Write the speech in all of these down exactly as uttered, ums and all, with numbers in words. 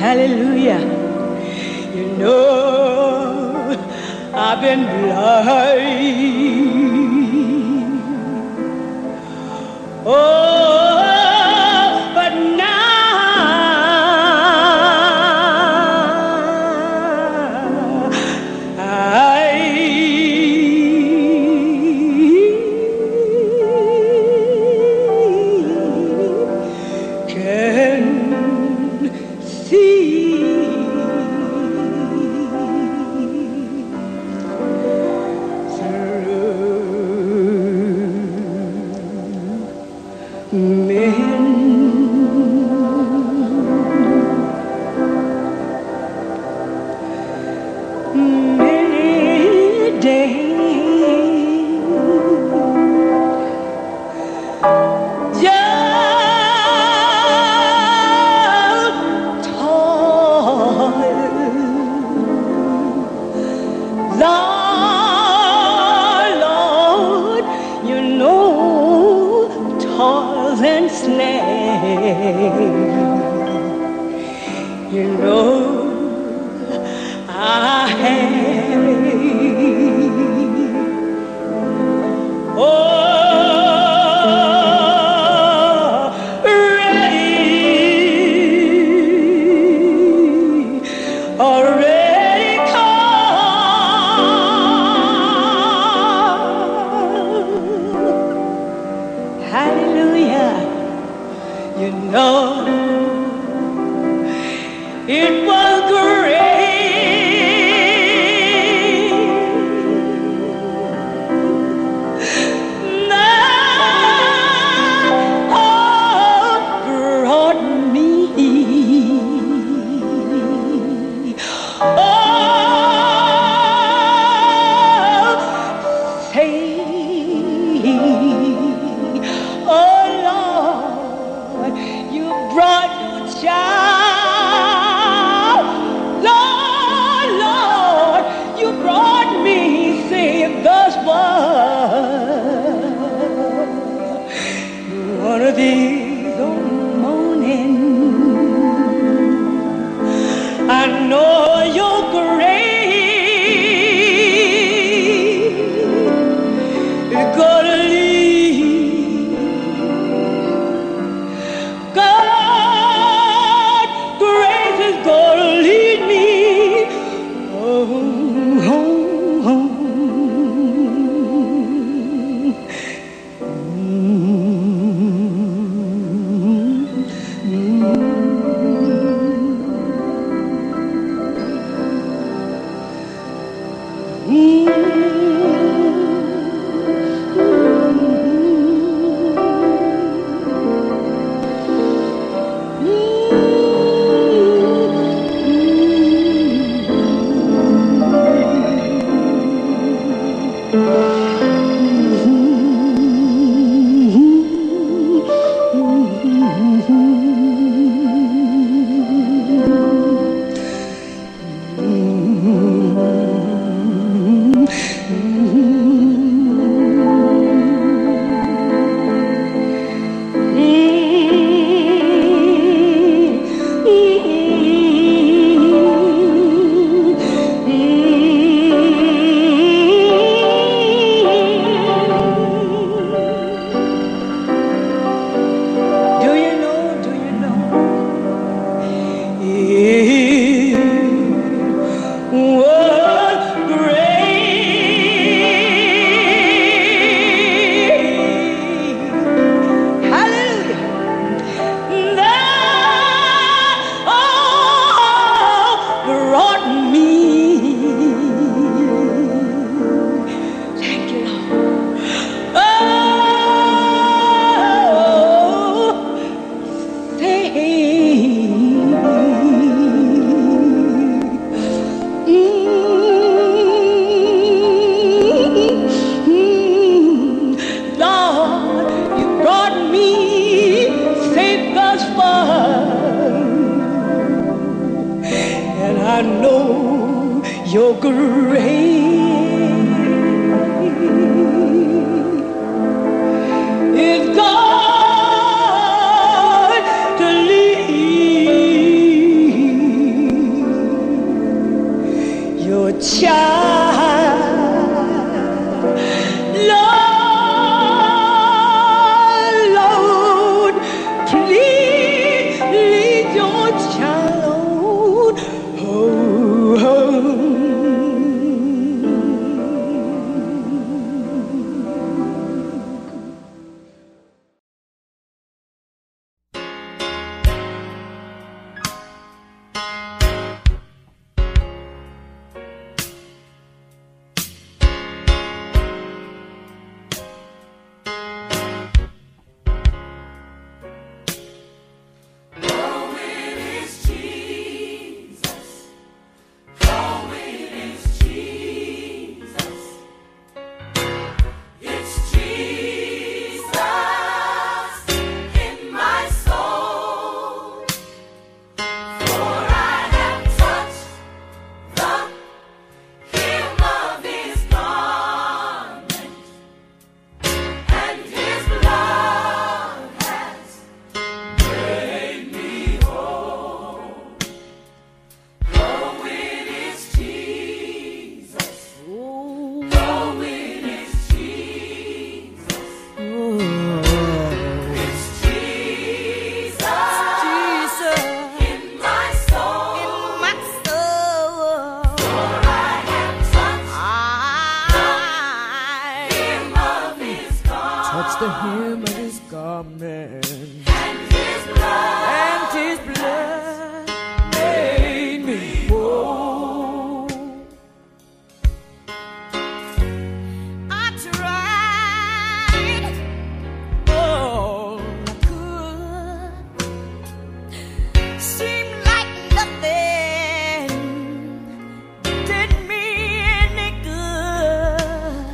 Hallelujah. You know, I've been blind. Oh, but now I can see. Many days just toil, Lord, Lord, you know, toil and snare, you know. I have already, already come. Hallelujah, you know it was great. grave if God to leave your child alone. Please leave your child home. The hem of his garment and his blood, and his blood made me whole. I tried all I could, seemed like nothing did me any good.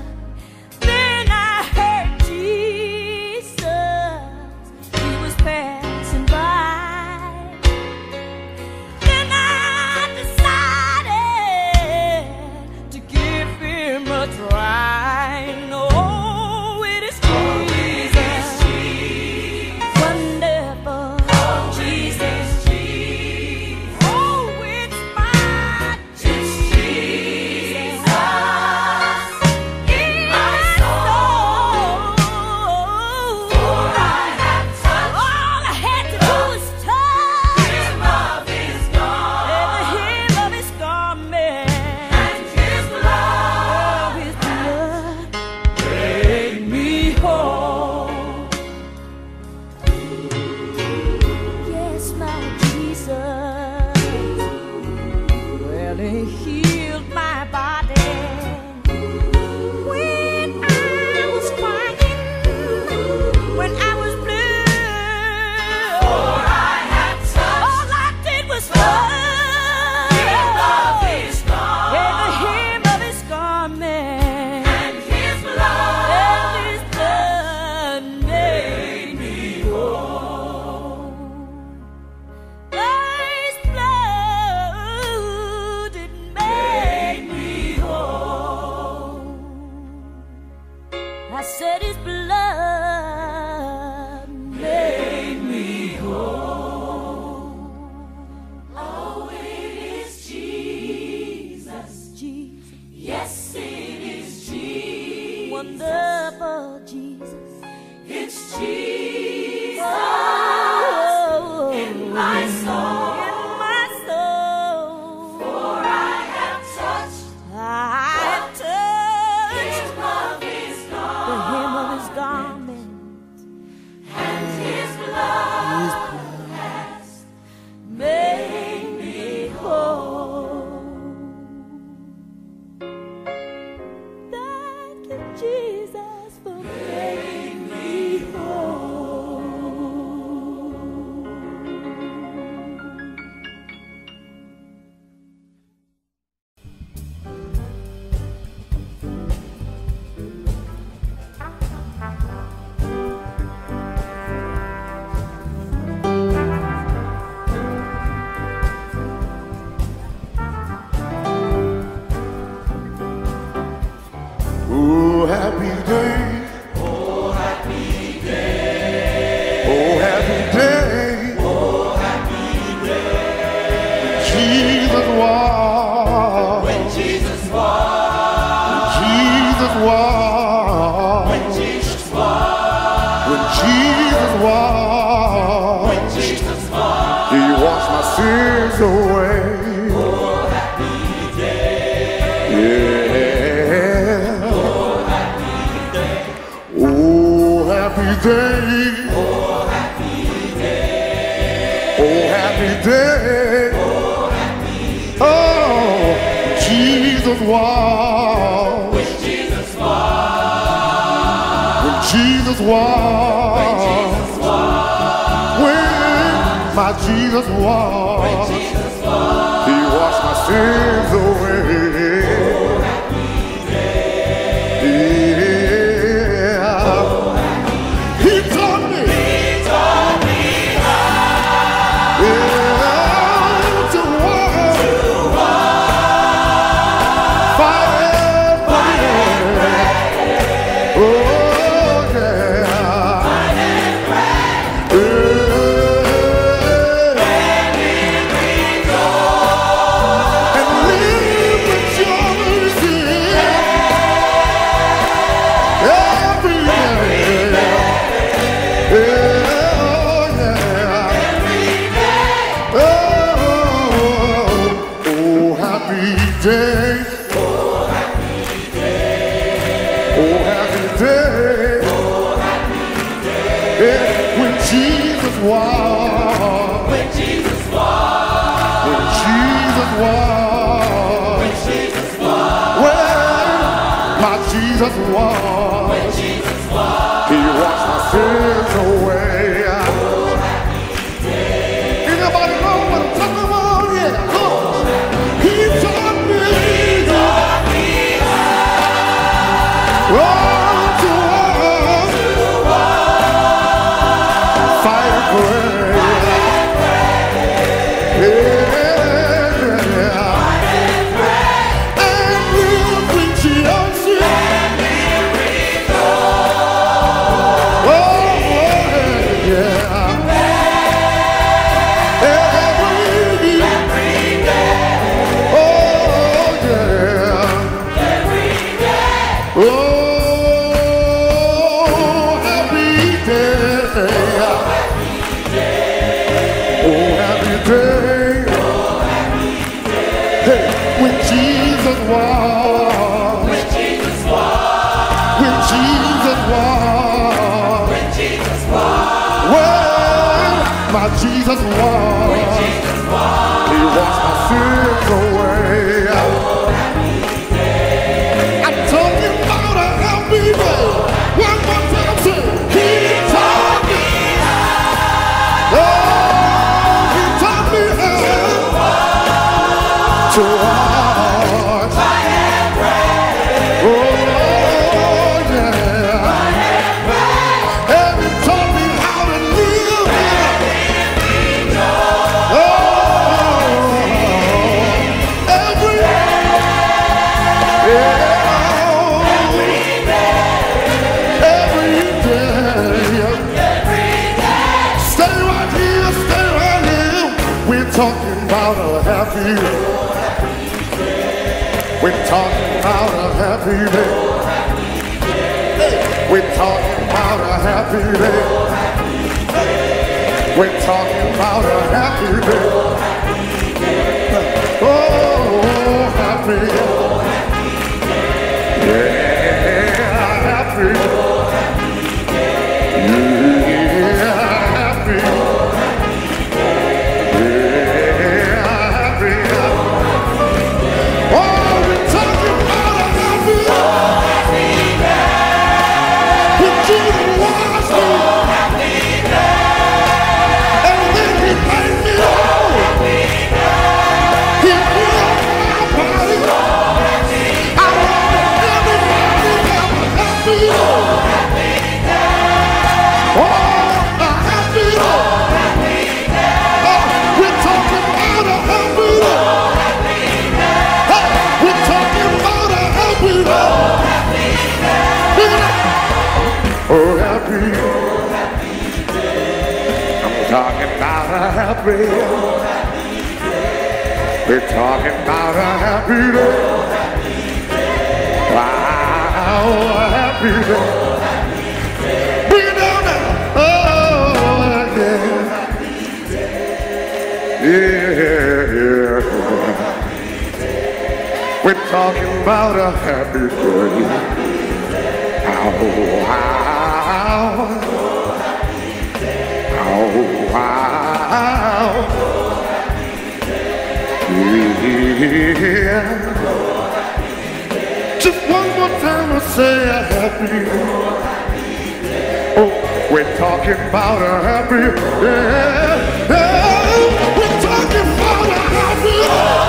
Then I heard Jesus passing by, then I decided to give him a try. Oh, it is Jesus, Jesus. Wonderful oh, Jesus, Jesus. Oh, it's my Jesus, Jesus. In my soul, for I have touched. I said his blood made me whole. Oh, it is Jesus. Jesus. Yes, it is Jesus. Wonderful Jesus. It's Jesus oh, in my soul. In my soul. For I have touched. I have touched. His love is the hem of his garment and his blood has made me whole. Thank you, Jesus, for making me whole. washed. When Jesus washed, He washed my sins away. Oh, happy day. Yeah. Oh, happy day. Oh, happy day. Oh, happy day. Oh, happy day. Oh, happy day. Oh, Jesus washed. Jesus walked, when my Jesus walked, He washed my sins away. Oh, happy day. Yeah. Oh, happy day. He taught me. He taught me how. Yeah, to walk. To walk. Fire, fire, fire. Oh. Oh, happy day. Oh, happy day. Oh, happy day. Yeah. When Jesus walked. When Jesus walked. When Jesus walked. When Jesus walked. Well, my Jesus walked. When Jesus walked. He washed my sins away. Oh, happy day. Anybody know what I'm talking about? Yeah. My Jesus walked. When Jesus walked, He washed my sins away. Oh, happy day. I'm talking about a happy day. Oh, one more time, say, He taught me how. Oh, He taught me how to walk. To walk. I am brave. Oh, yeah. I am brave. And He taught me how to live. Talking about a happy day. Oh, happy day. We're talking about a happy day. Oh, happy day. We're talking about a happy day. Oh, happy day. We're talking about a happy day. Oh, happy day. Oh, happy day. Oh, happy day. Yeah, happy day. Oh, happy day. Yeah, happy day. We're talking about a happy day. Wow, a happy day. Bring it down now. Oh. talking about a happy day. Oh, wow. Oh, wow. Yeah. Just one more time I say a happy day. Oh, we're talking about a happy day. Oh, we're talking about a happy day.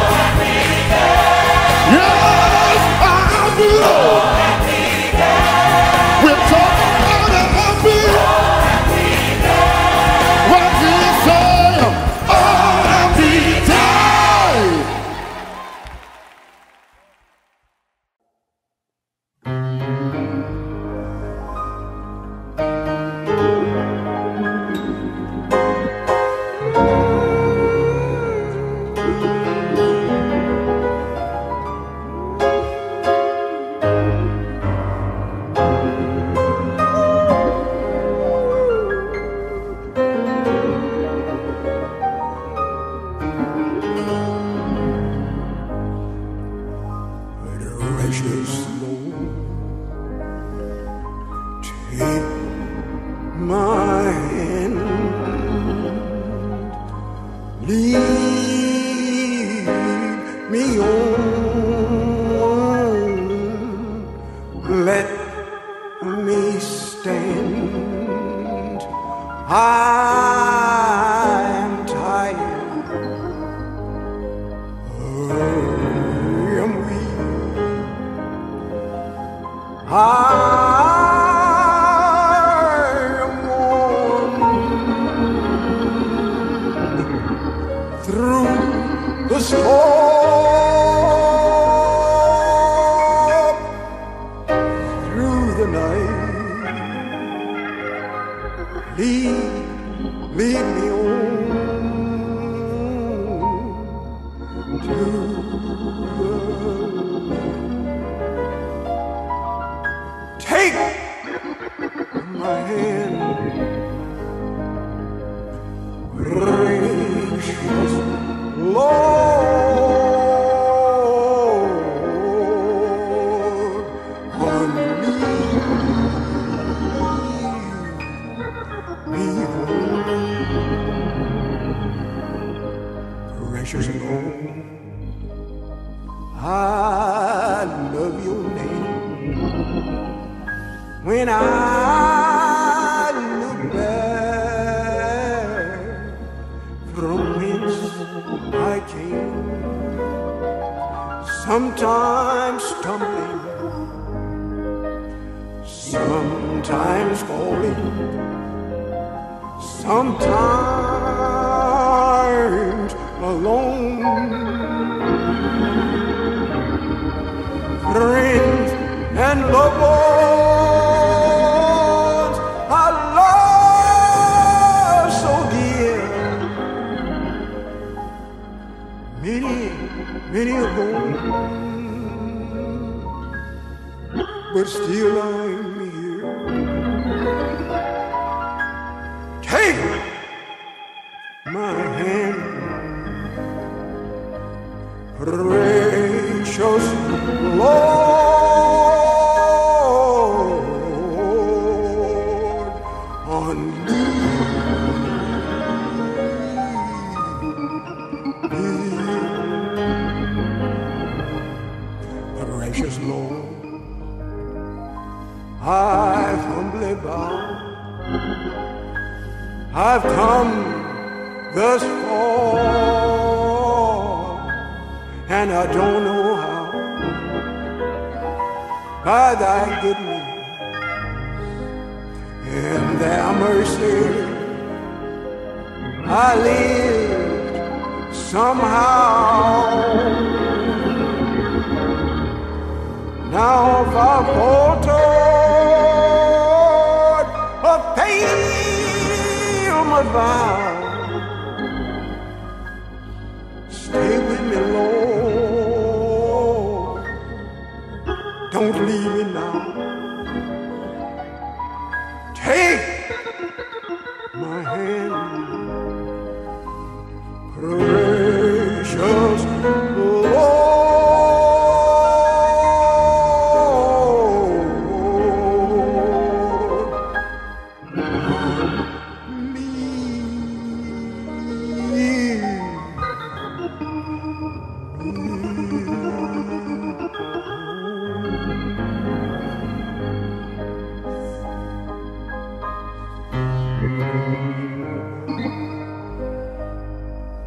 Precious Lord.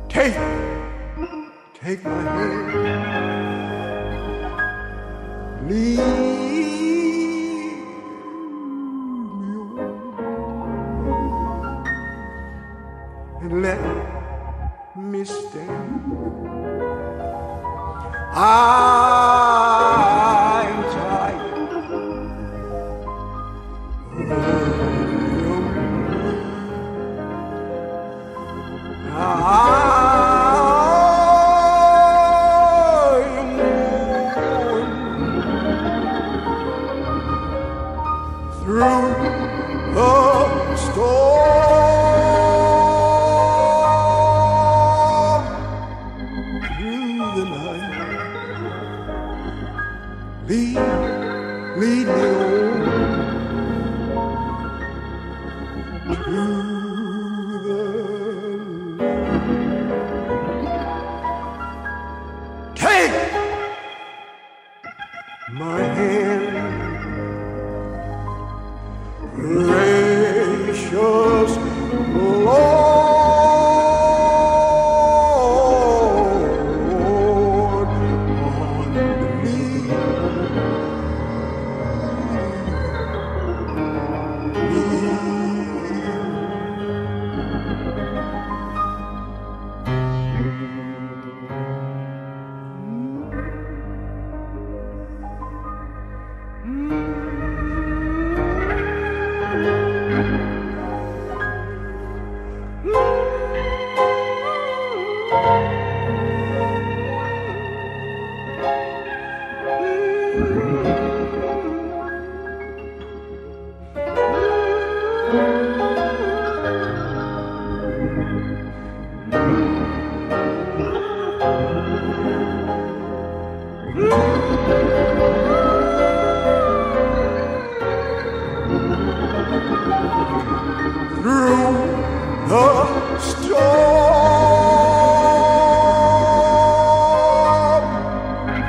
Take, take my hand, leave me alone, and let me stand. I'm tired of your love. Now I through the storm, through the night, lead, lead me on to the light. Take my hand, gracious Lord, on me, me. Mm. Through the storm,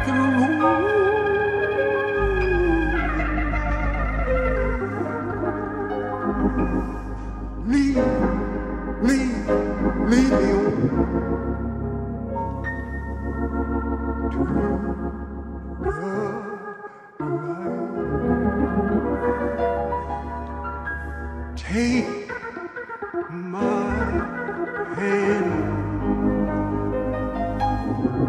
through, lead, lead, lead me on to the take my hand,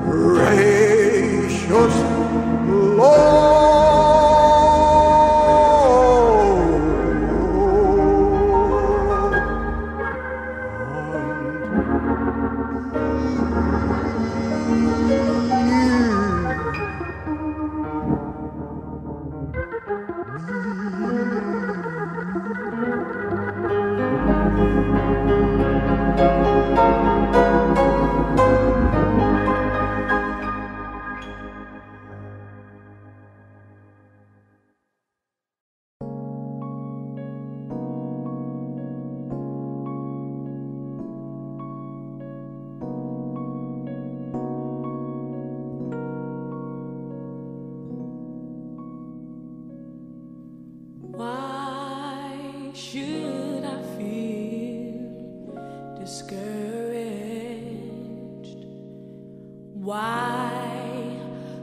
gracious Lord, on you. Why should I feel discouraged? Why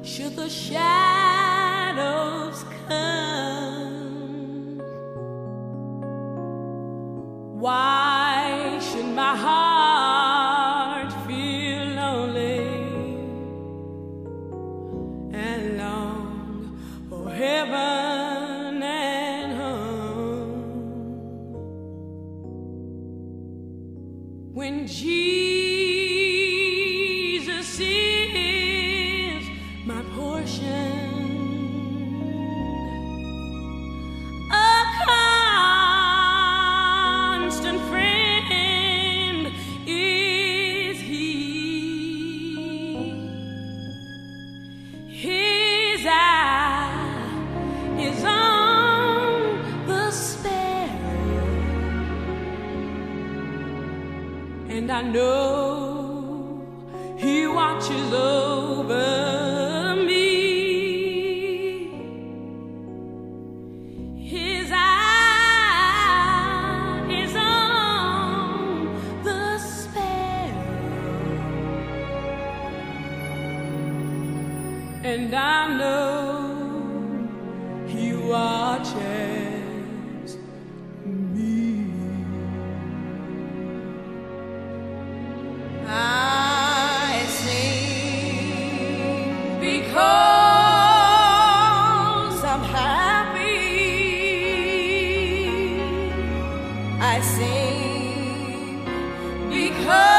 should the shadows come? Why should my heart feel lonely and long for heaven? When Jesus is my portion, a constant friend is He. His eye is on and I know He watches over me. His eye is on and I know He watches me. I sing because I'm happy. I sing because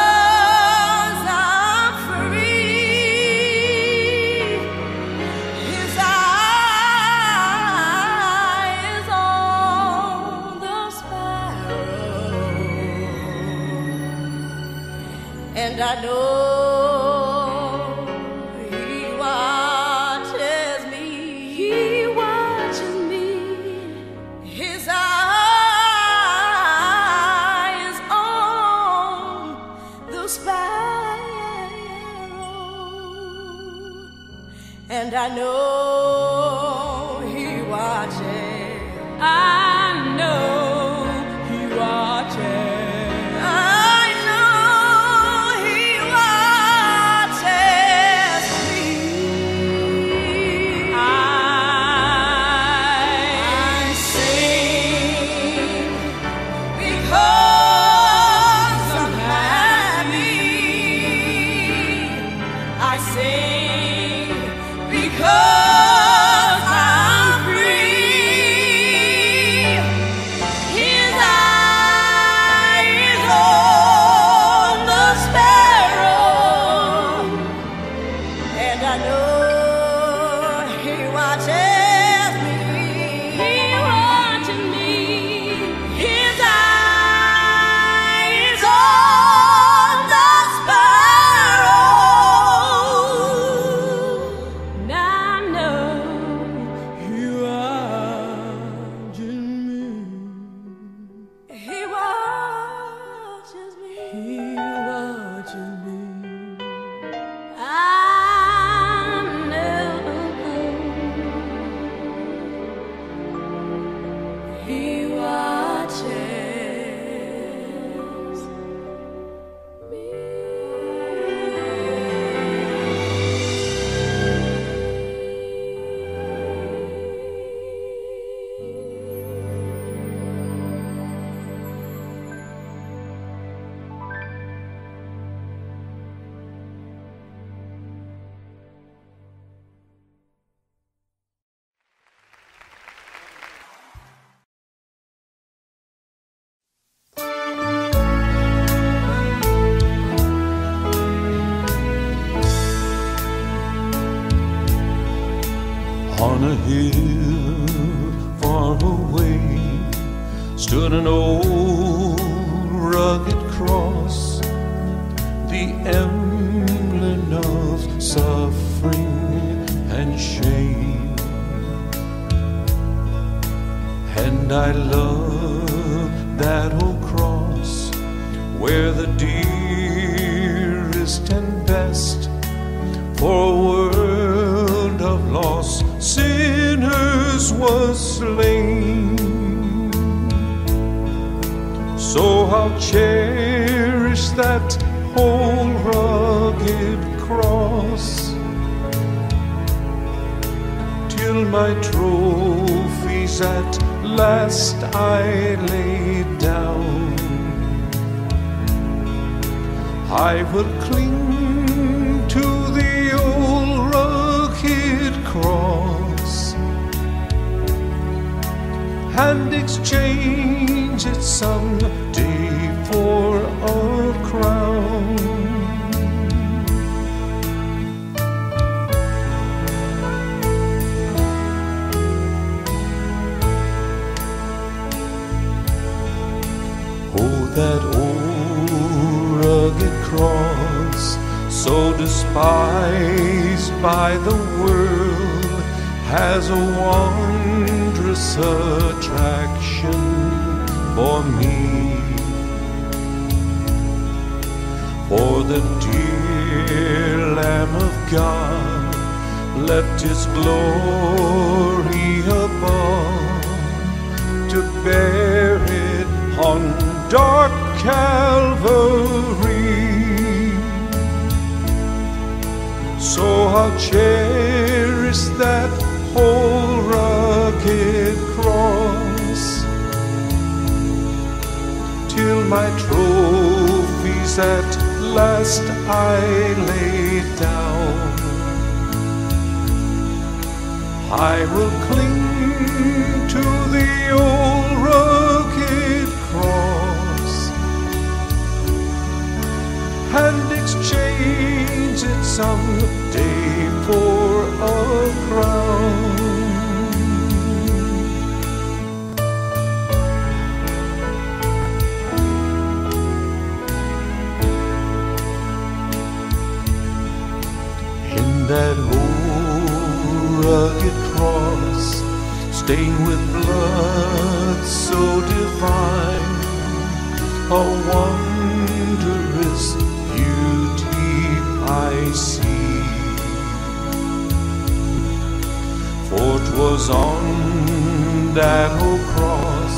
and I know He watches me, He watches me, His eye is on the sparrow, and I know He watches. I on a hill far away stood an old rugged cross, the emblem of suffering and shame. And I love that old cross where the dearest and best for a world of loss sinners was slain. So I'll cherish that whole rugged cross till my trophies at last I lay down. I will cling to the old rugged cross and exchange it someday for a crown. Oh, that old rugged cross, so despised by the world, has a wonderful attraction for me. For the dear Lamb of God left His glory above to bear it on dark Calvary. So I'll cherish pierce that whole rugged cross, till my trophies at last I lay down. I will cling to the old rugged cross and exchange it someday for a crown. In that old rugged cross, stained with blood so divine, a wondrous beauty I see. For 'twas on that old cross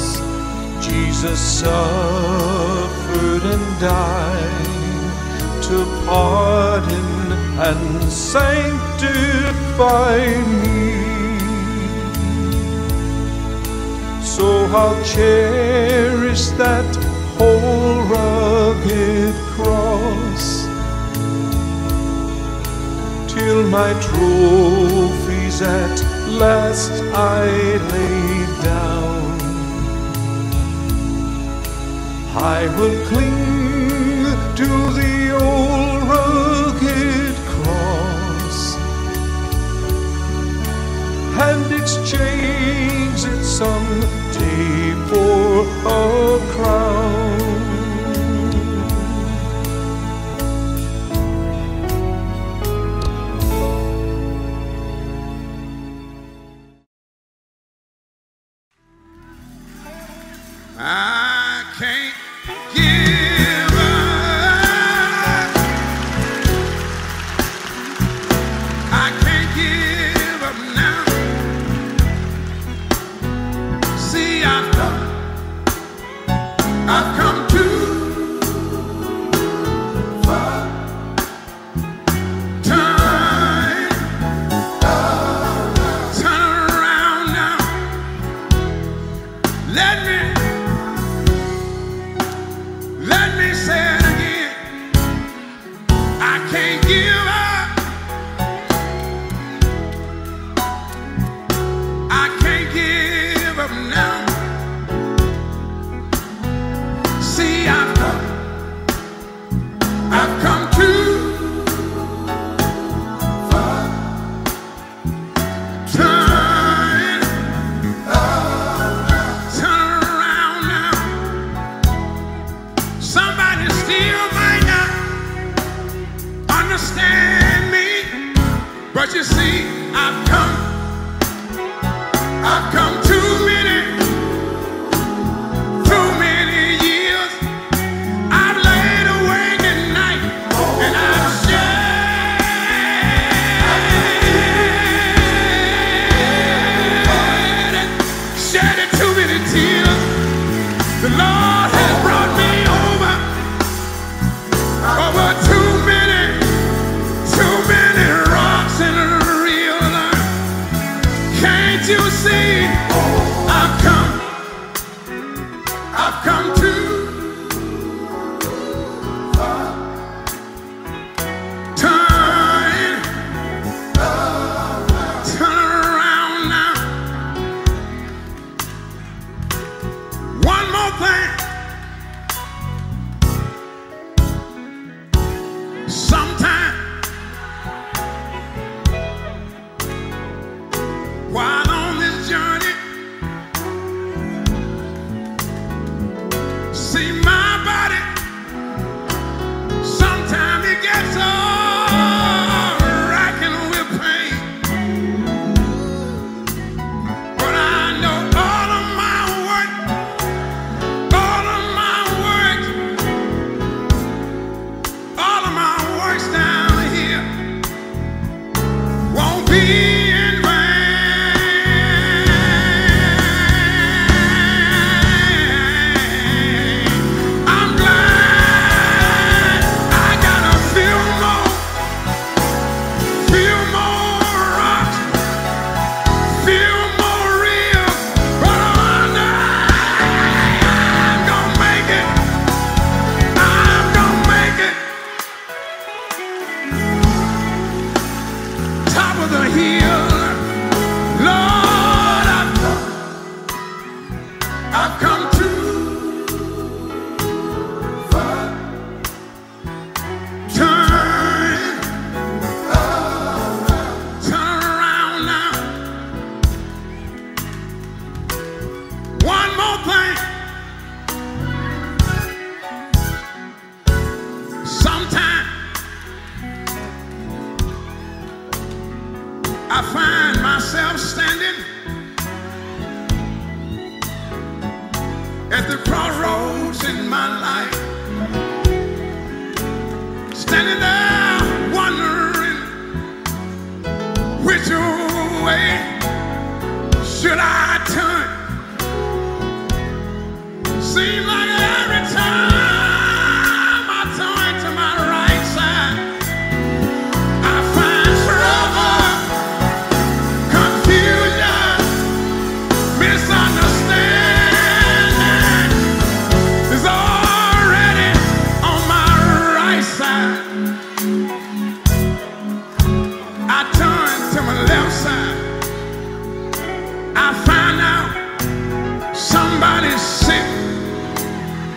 Jesus suffered and died to pardon and sanctify me. So I'll cherish that whole rugged cross till my trophies at last I lay down. I will cling to the old rugged cross and exchange it someday for a crown. at the crossroads in my life, standing there wondering which way should I turn. Seems like every time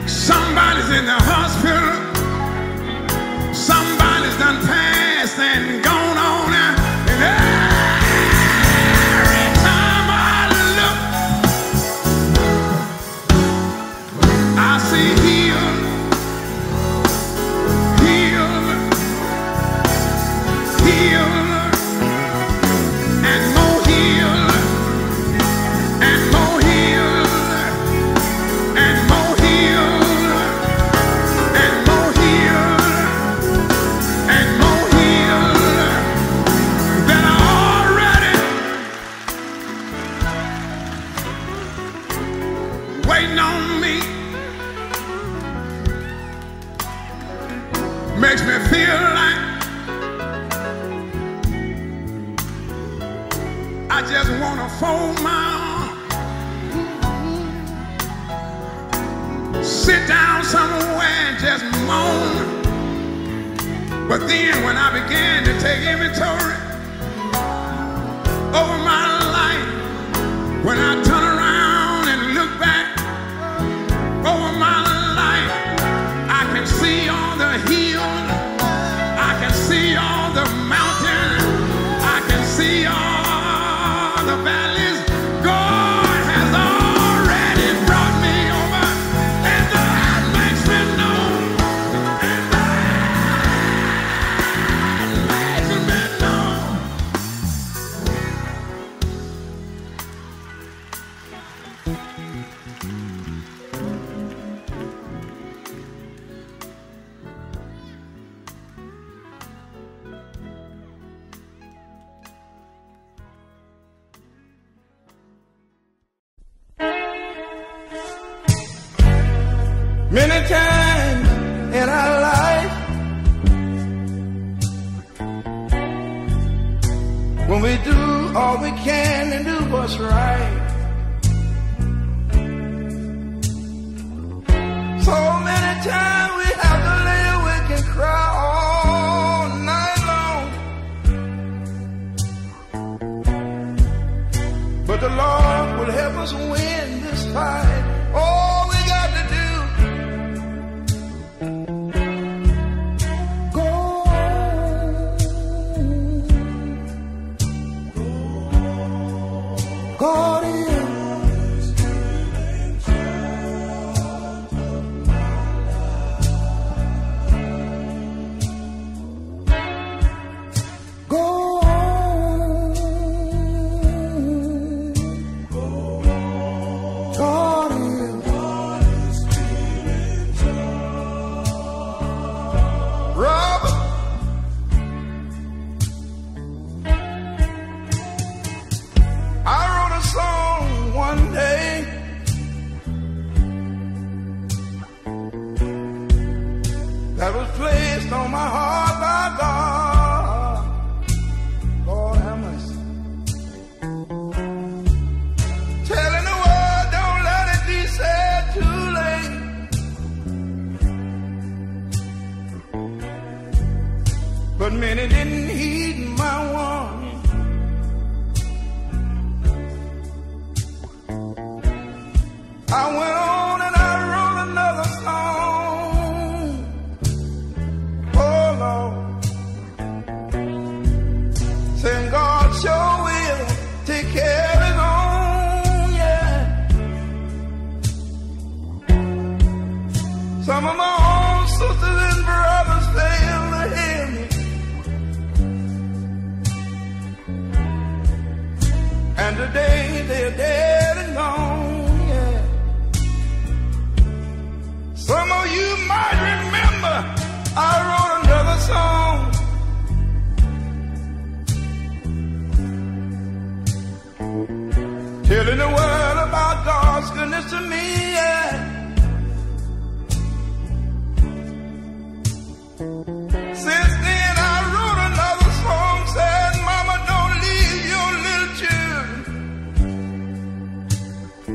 somebody's in the hospital, somebody's done passed and gone on out. And every time I look, I see healed, healed, healed, and more healed, and more healed, and more. Makes me feel like I just want to fold my arms, sit down somewhere and just moan. But then when I began to take inventory over my life, when I turn around and look back over my life, I can see all the hills, I can see all the mountains, I can see all the valleys. God has already brought me over, and that makes me know, and that makes me know. Many times in our life, when we do all we can and do what's right, so many times we have to lay awake and cry all night long. But the Lord will help us win this fight. Oh, that was placed on my heart by God. Lord have mercy. Telling the world, don't let it be said too late. But many didn't heed my warning. I went on and I wrote another song. And God sure will take care of his own, yeah. Some of my own sisters and brothers fail to hear me, and today they're dead and gone, yeah. happens to me, yeah. Since then I wrote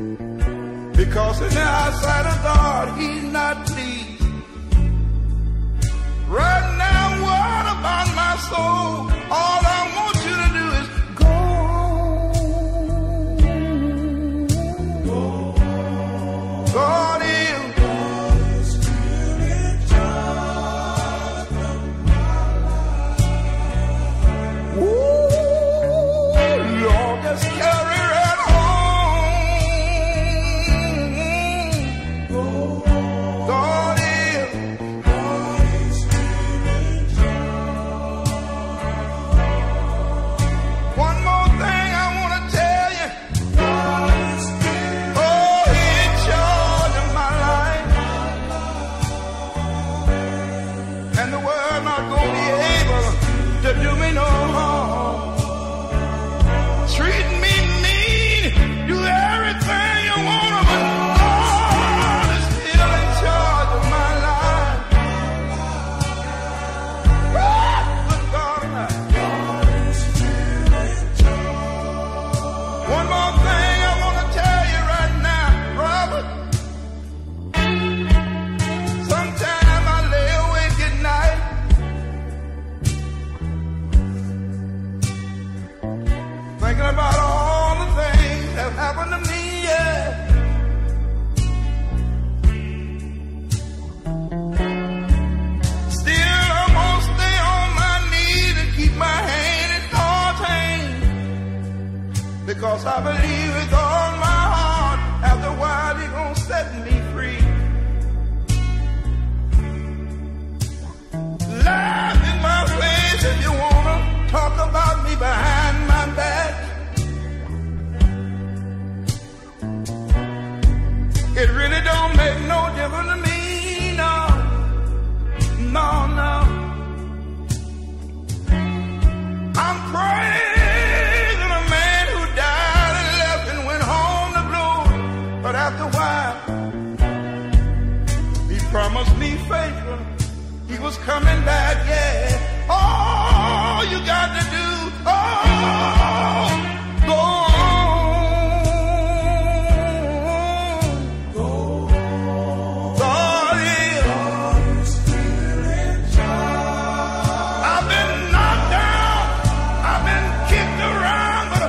another song, said, Mama, don't leave your little children, because in the outside of God, he's not pleased. Right now, what about my soul? All I want you to do is go. Go. God is. God is still in charge of my life. Ooh, Lord, just carry it home. Go. God because I believe with all my heart, after a while he's gonna set me free. Laugh in my face if you wanna talk about me behind my back. It really don't make no difference to me, no, no, no. I'm praying. After a while, he promised me faithful, he was coming back, yeah. All you got to do, oh, go on. Go. God is. God is still in charge. I've been knocked down, I've been kicked around, but oh.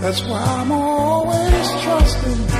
That's why I'm always trusting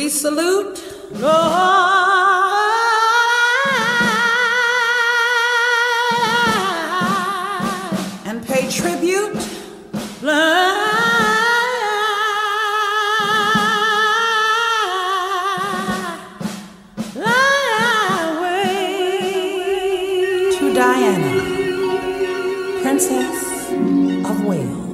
We salute Lord. Diana, Princess of Wales.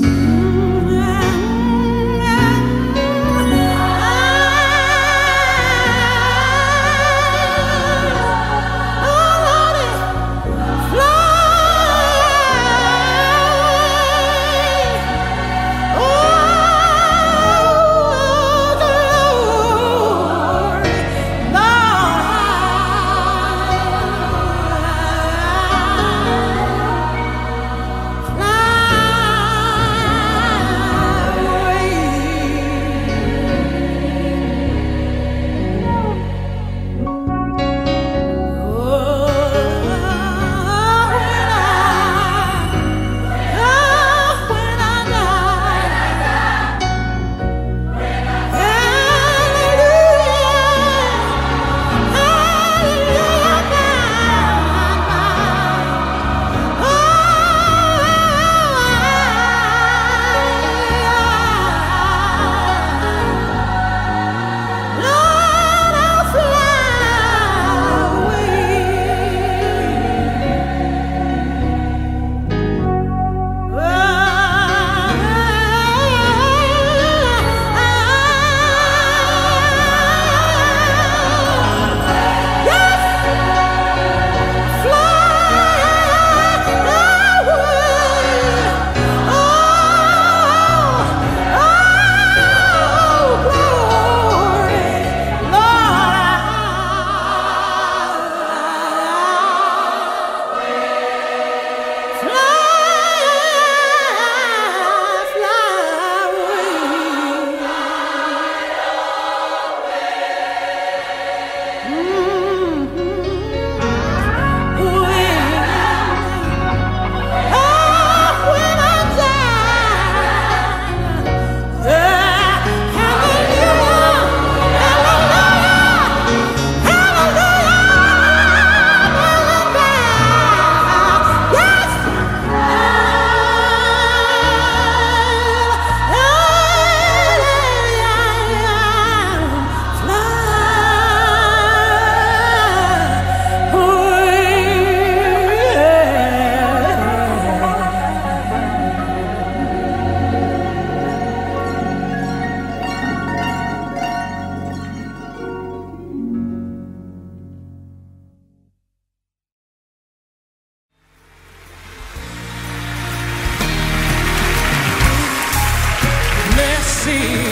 Spirit.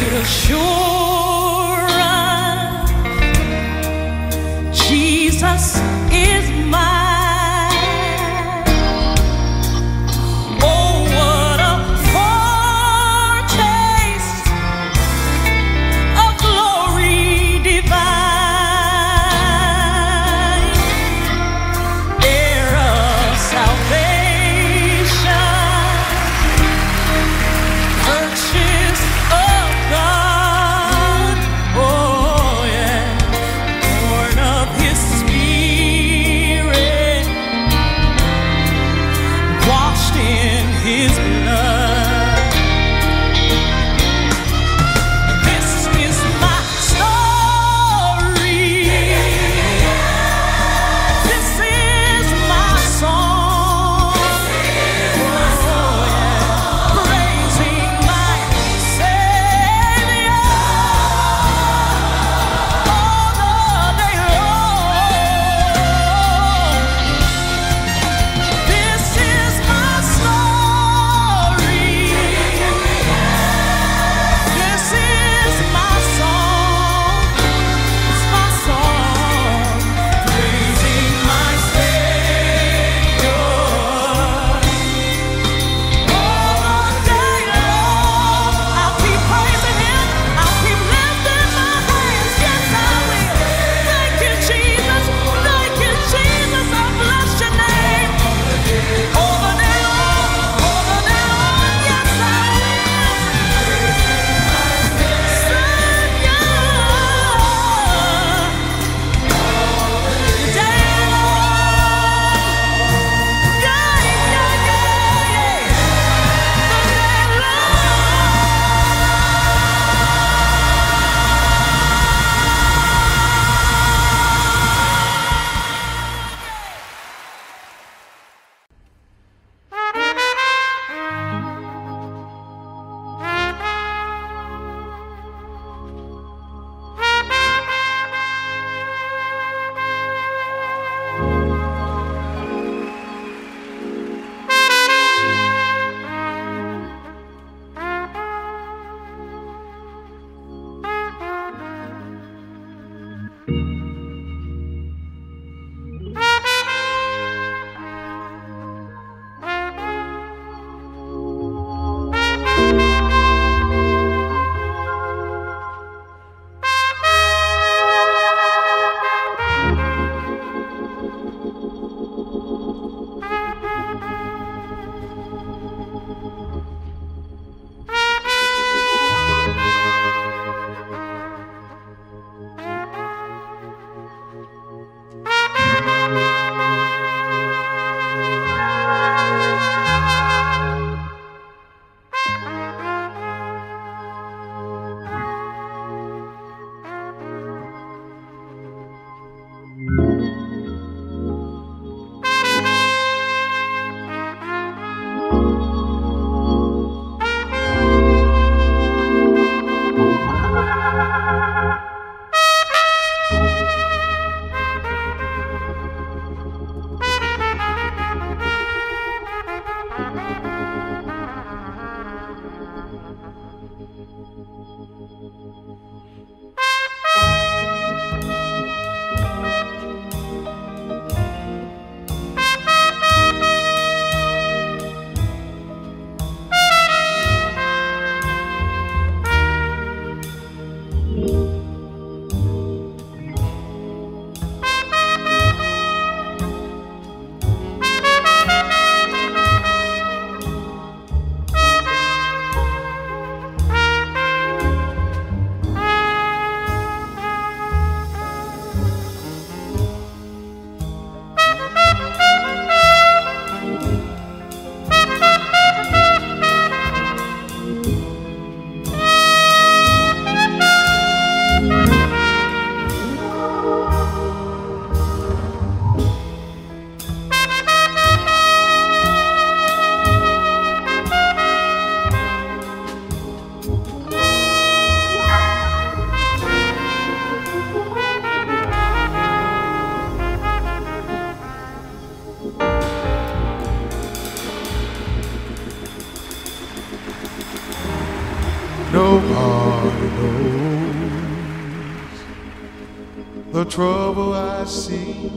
trouble I see.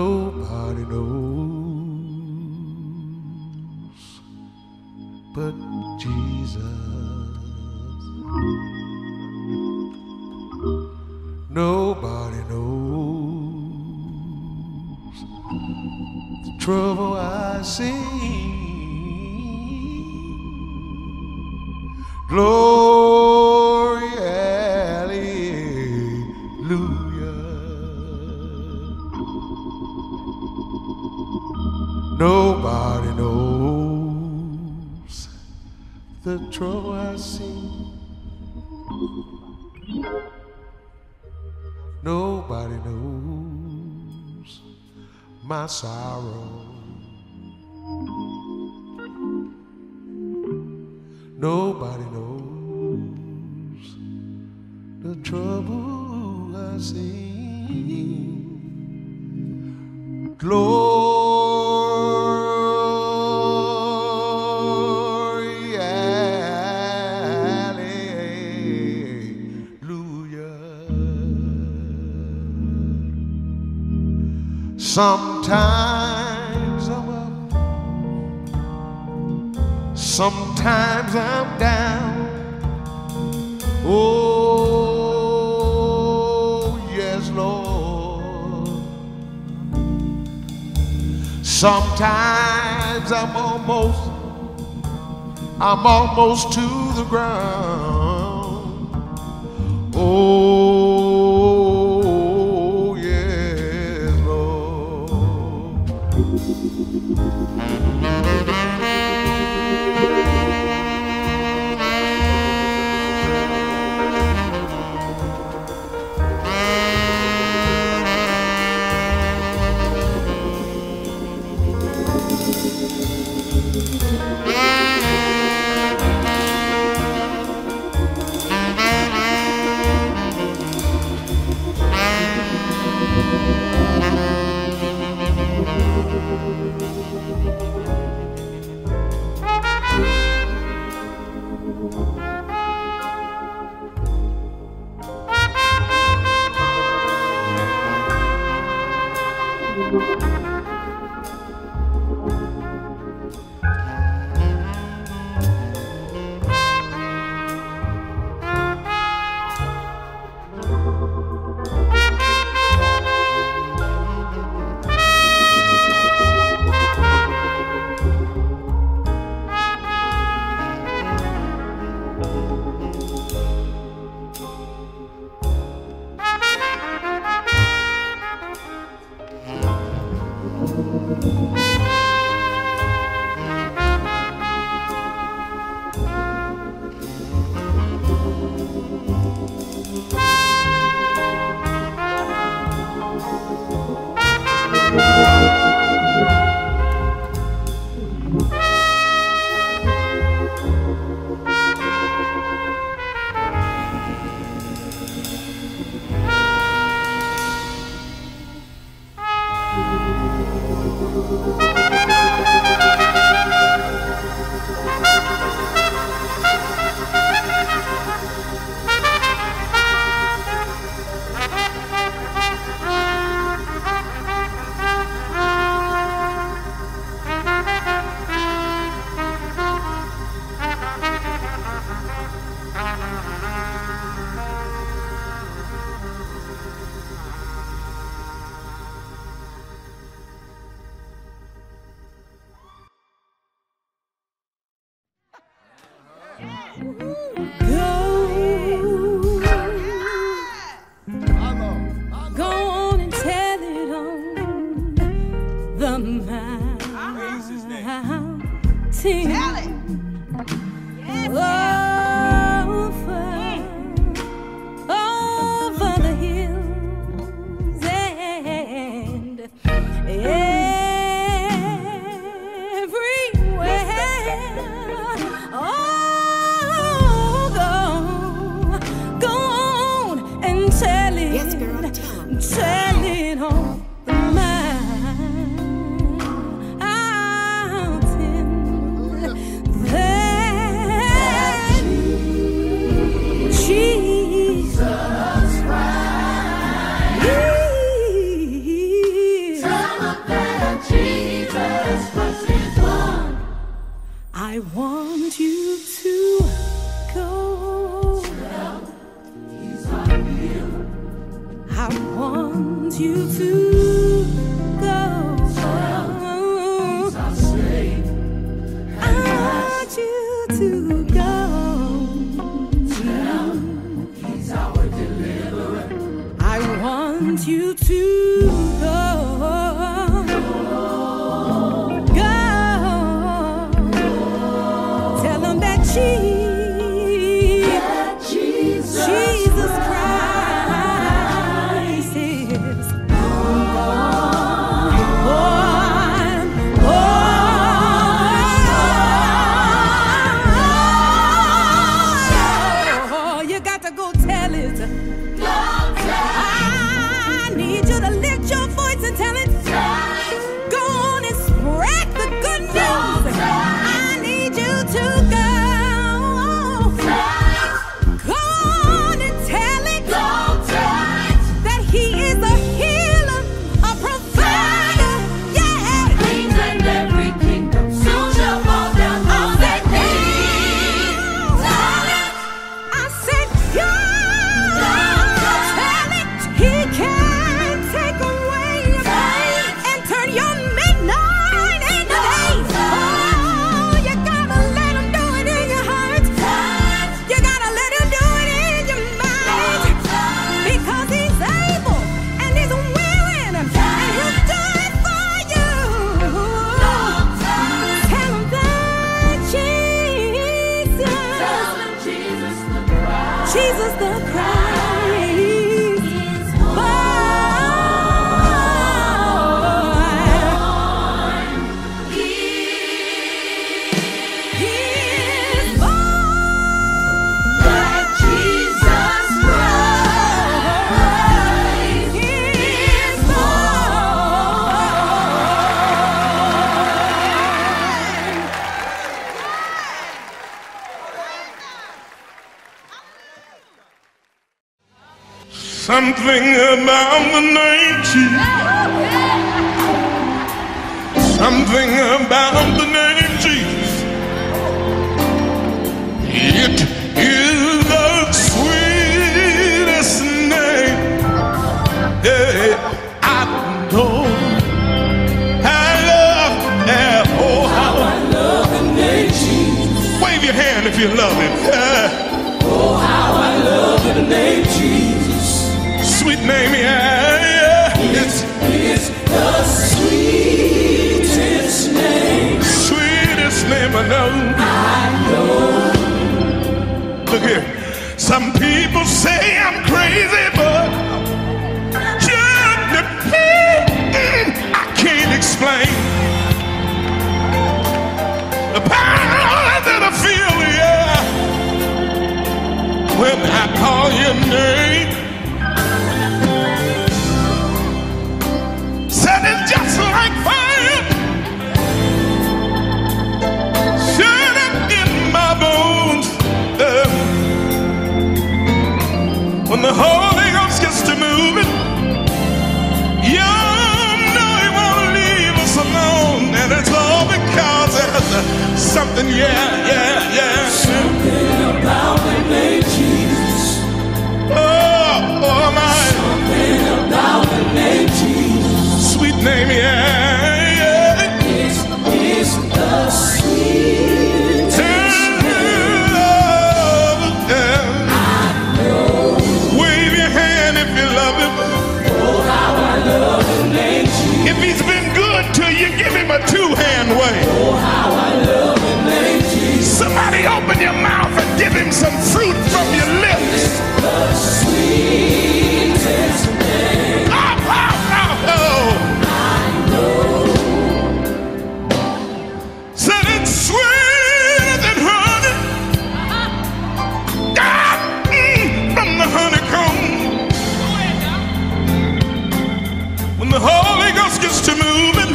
Nobody knows but Jesus. Nobody knows the trouble I see. Glory, hallelujah. Nobody knows the trouble I see. Nobody knows my sorrow. Nobody knows the trouble I see. Glory, hallelujah. Sometimes I'm up, sometimes I'm down, oh yes Lord. Sometimes I'm almost, I'm almost to the ground, oh yes Lord. Thank you. want you to go. Sounds are safe. I want you to go. Sound, he's our deliverer. I want you to go. Jesus the Christ, is born, born. He is born. That Jesus Christ is born. Something about the night, Jesus. Something about the name Jesus. It is the sweetest name yeah, I know. I love that. Oh, how I love the name Jesus. Wave your hand if you love him. Yeah. Oh, how I love the name Jesus. Sweet name, yeah, yeah. It's, it's the sweetest name. Sweetest name I know. I know. Look here. Some people say I'm crazy, but I can't explain the power that I feel, yeah, when I call your name. It's just like fire shut up in my bones. Uh, when the Holy Ghost gets to moving, you know he won't leave us alone. And it's all because there's uh, something, yeah, yeah, yeah. Something about the name Jesus. Oh, oh my. Something about the name Jesus. Name, yeah, yeah. This is the sweetest name I know. Wave your hand if you love him. Oh, how I love the name Jesus. If he's been good to you, give him a two-hand wave. Oh, how I love the name Jesus. Somebody open your mouth and give him some fruit from your lips. The sweetest name. Oh, oh, oh, oh. The Holy Ghost gets to moving,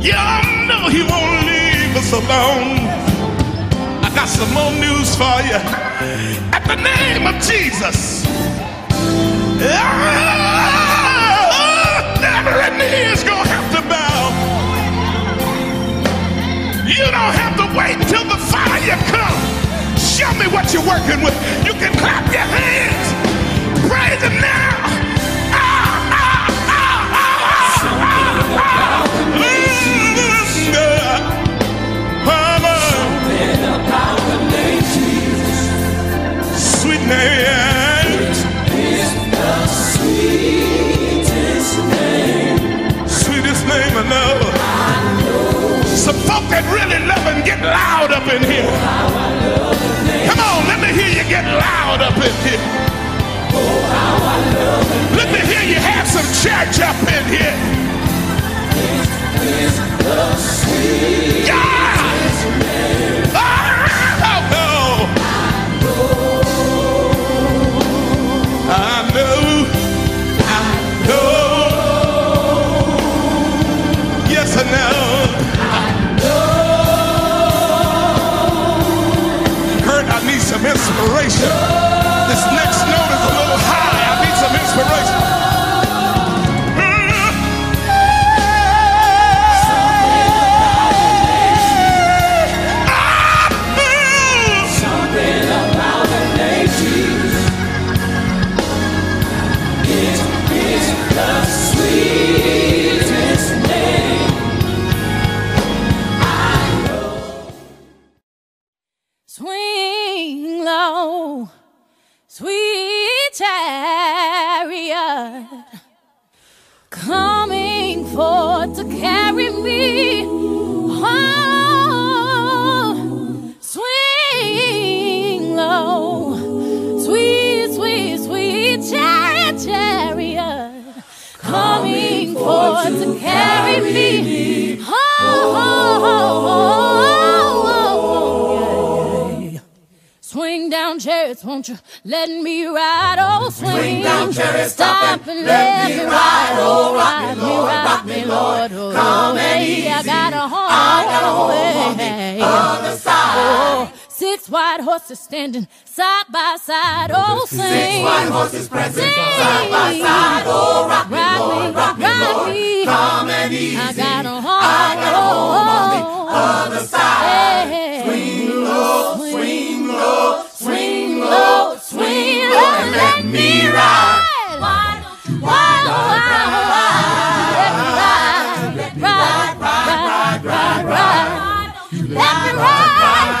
yeah, I know he won't leave us alone. I got some more news for you. At the name of Jesus, oh, every knee is gonna have to bow. You don't have to wait till the fire comes. Show me what you're working with. You can clap your hands. Praise him now. that really love him, get loud up in here. Come on, let me hear you get loud up in here. Let me hear you have some church up in here. Yeah. Oh, no. I know. Some inspiration. This next note is a little high. I need some inspiration. Something about the name Jesus. It is the sweetest name I know. Sweet. Low, sweet chariot, coming forth to carry me home. Swing low, sweet, sweet, sweet chariot, chariot, coming forth to carry me home. Swing down, chariots, won't you let me ride? Oh, swing, swing down, chariots, stop, stop and let me ride. Oh, rock me, Lord, rock me, Lord. Oh, come and easy. I got a home, I got a home on the other side. Oh, six white horses standing side by side. Oh, swing. Six white horses present side by side. Oh, rock me, rock Lord, me, rock me, rock Lord. Me. Come and easy. I got a home, I got a home on the other side. Hey, swing low, swing, swing. Swing low, swing low, and let me ride. Why don't you ride? Let me ride, ride, ride, ride, ride. Let me ride,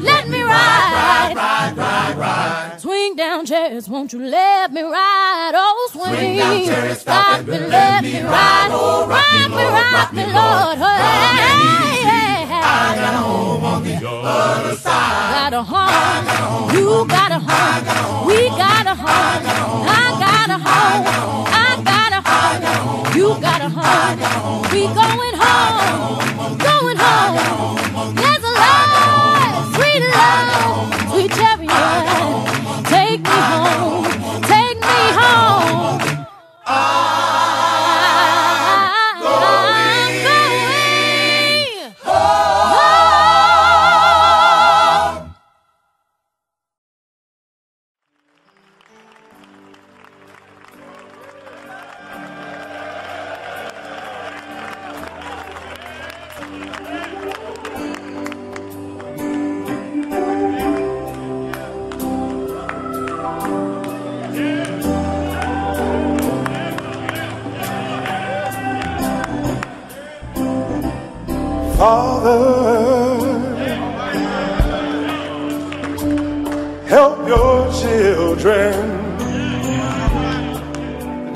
let me ride, ride, ride, ride. Swing down, chariots, won't you let me ride? Oh, swing down, chariots, stop and let me ride. Oh, rock me, rock me, Lord, hey. I got a home on the other side. Got a home. You got a home. We got a home. I got a home. I got a home. You got a home. We going home. Going home. There's a love, sweet love, sweet chariot. Take me home. Take me home. Help your children,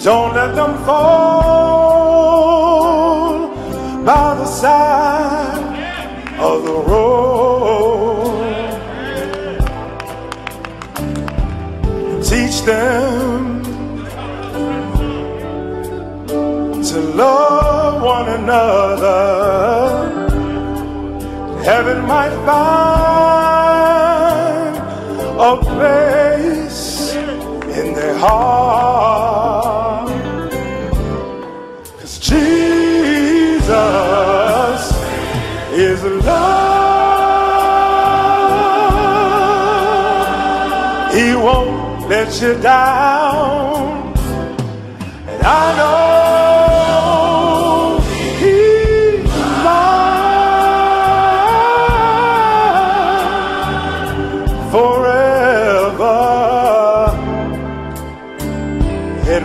don't let them fall by the side of the road. Teach them to love one another. Heaven might find a place in their heart. 'Cause Jesus is love. He won't let you down. And I know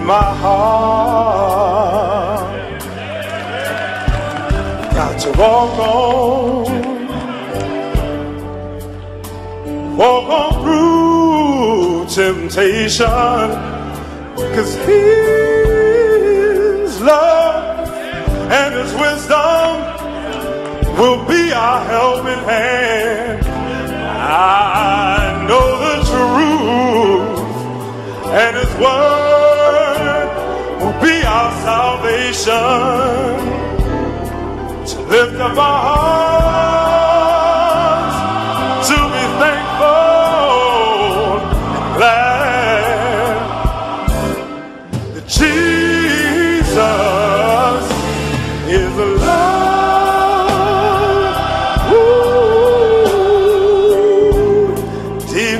my heart got to walk on, walk on through temptation, 'cause His love and His wisdom will be our helping hand. I know the truth, and His word will be our salvation. To lift up our hearts, to be thankful and glad that Jesus is alive.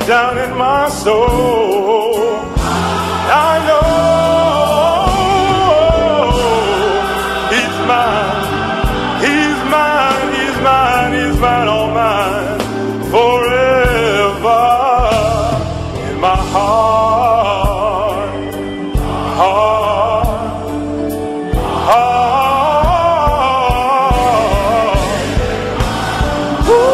Down in my soul, I know He's mine, He's mine, He's mine, He's mine, all mine, forever. In my heart, heart, heart. Woo.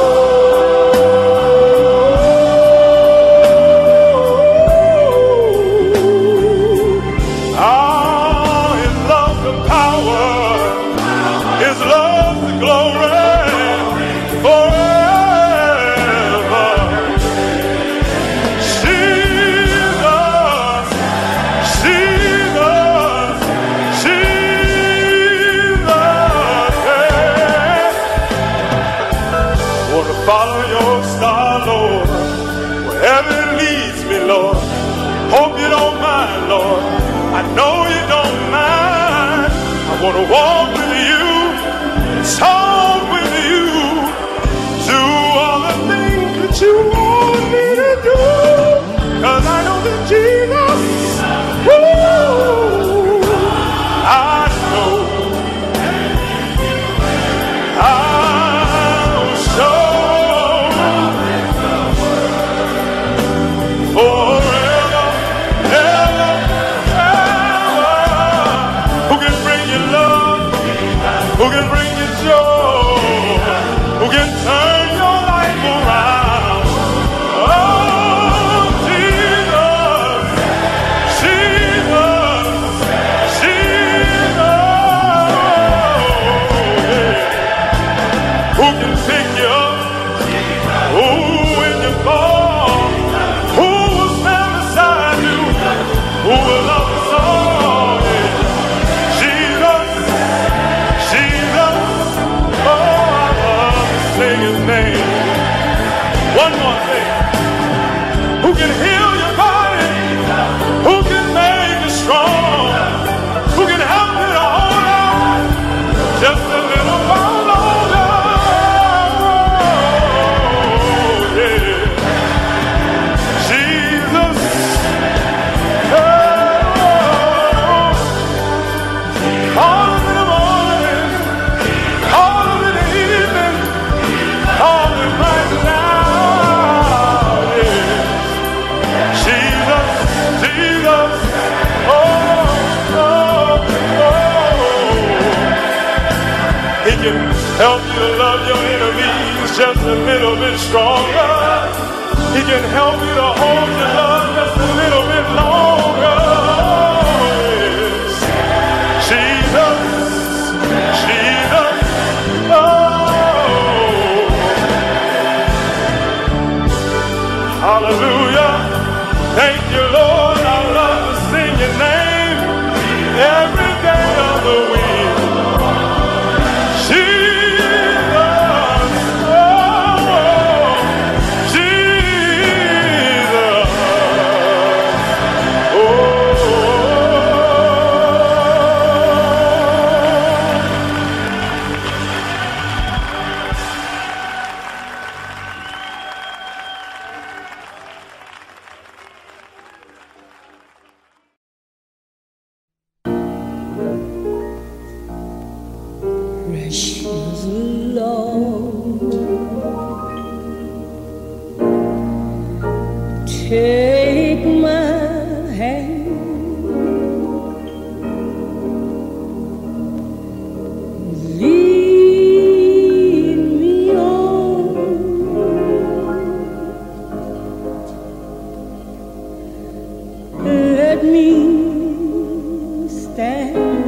Follow your star, Lord, wherever it leads me, Lord. Hope you don't mind, Lord. I know you don't mind. I want to walk with you, talk with you, do all the things that you want me to do. Cause I know that Jesus, woo, I know, I who can bring you joy, who can turn your life around. Oh, Jesus, Jesus, Jesus, who can pick you up, who when you fall, who will stand beside you, who will love us all. One more thing. Who can heal your body? Who can make you strong? Who can help you to hold on just a little while longer? Oh, yeah. Jesus. Oh. All in the morning, all in the evening, all in right now. He can help you to love your enemies just a little bit stronger. He can help you to hold your love just a little bit longer. Jesus, Jesus, oh. Hallelujah. Thank you, Lord. I love to sing your name every day of the week. Precious Lord, take my hand, lead me on, let me stand.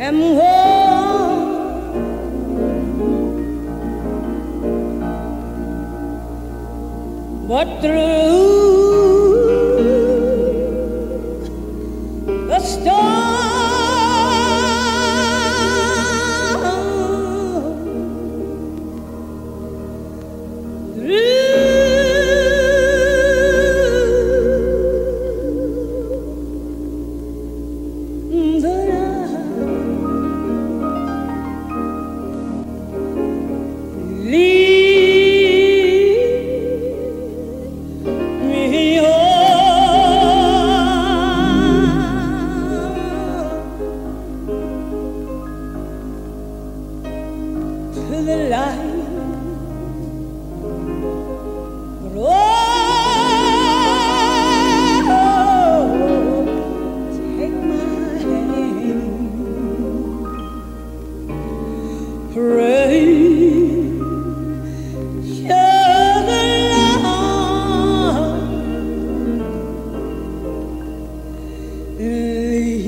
am warm, but through the storm, through the light. Oh, take my hand, pray, show the love, lead.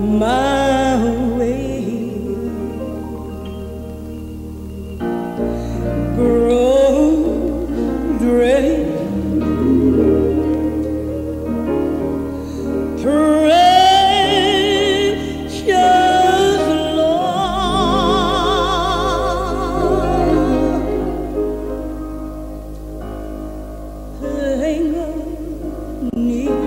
My way grows gray, precious Lord, linger near.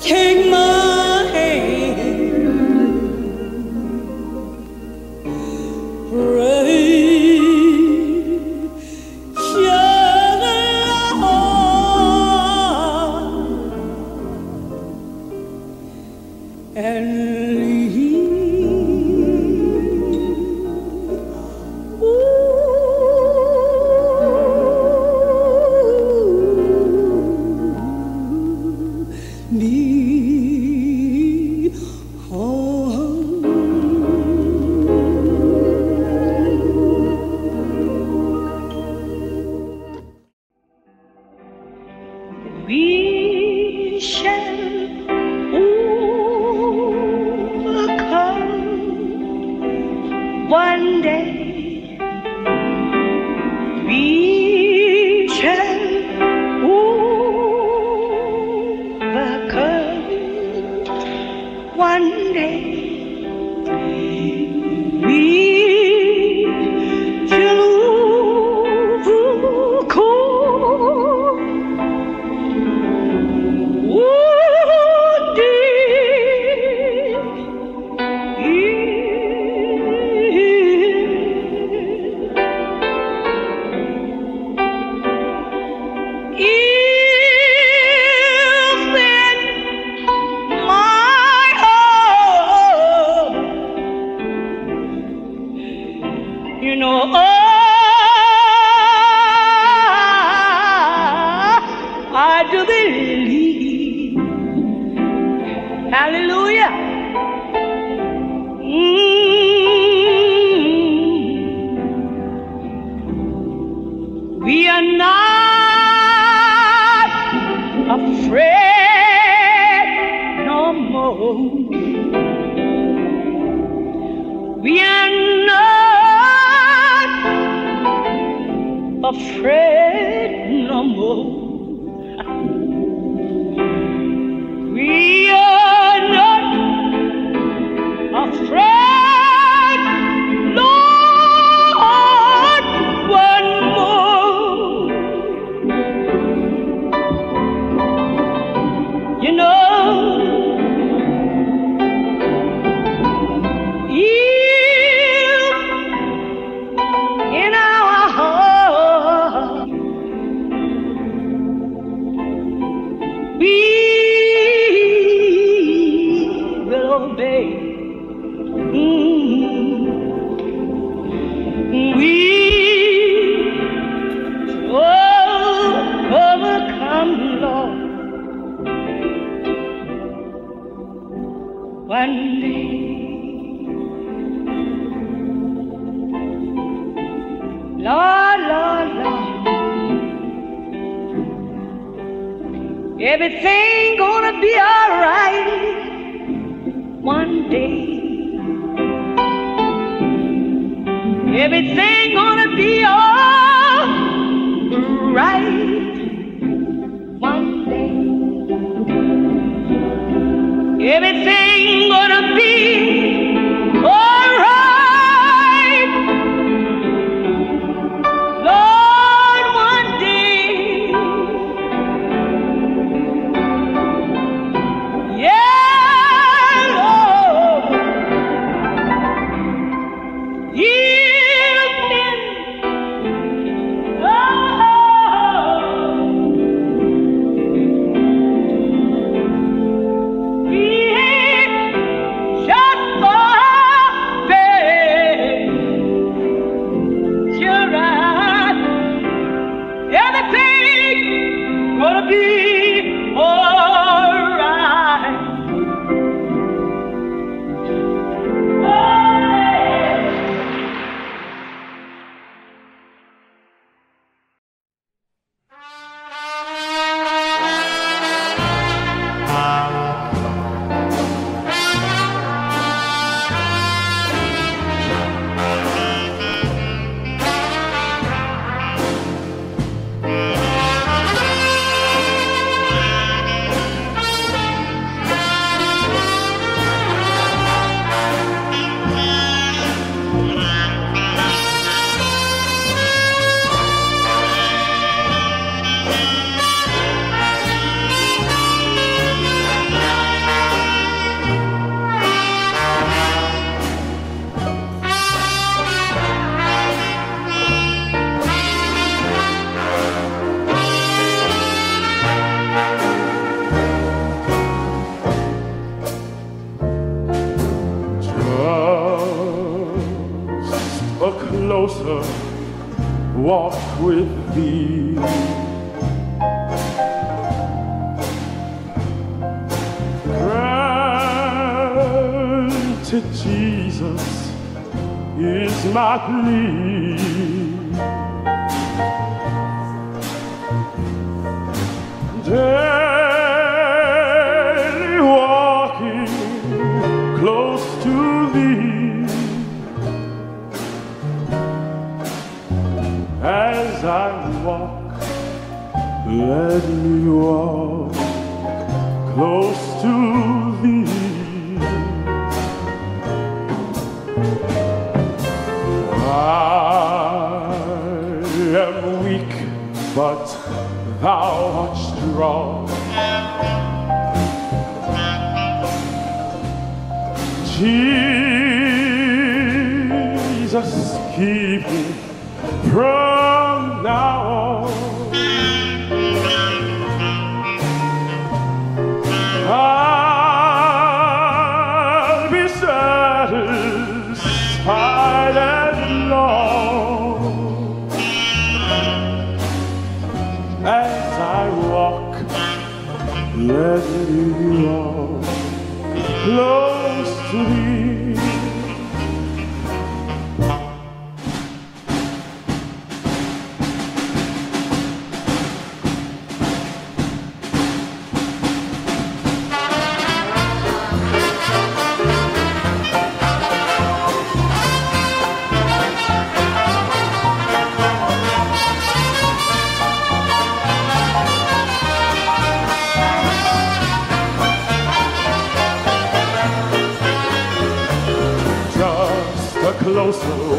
Take my hand, pray, show the love, and lead. Ooh. We shall overcome one day. We shall overcome one day. We shall you know, oh, I do believe. Hallelujah. Mm-hmm. afraid no more. We are not afraid. Everything gonna be alright one day. Everything gonna be alright one day. Everything gonna be alright, Lord.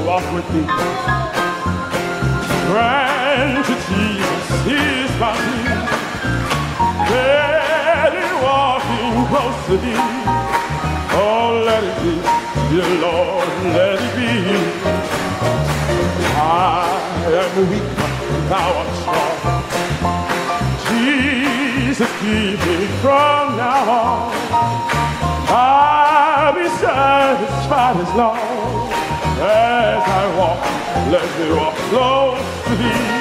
walk with me. Grant to Jesus is my need. Let it walk in close to thee. Oh, let it be, dear Lord, let it be. I am weak, thou art strong. Jesus, keep me from now on. I'll be satisfied as long as I walk, let me walk close to thee.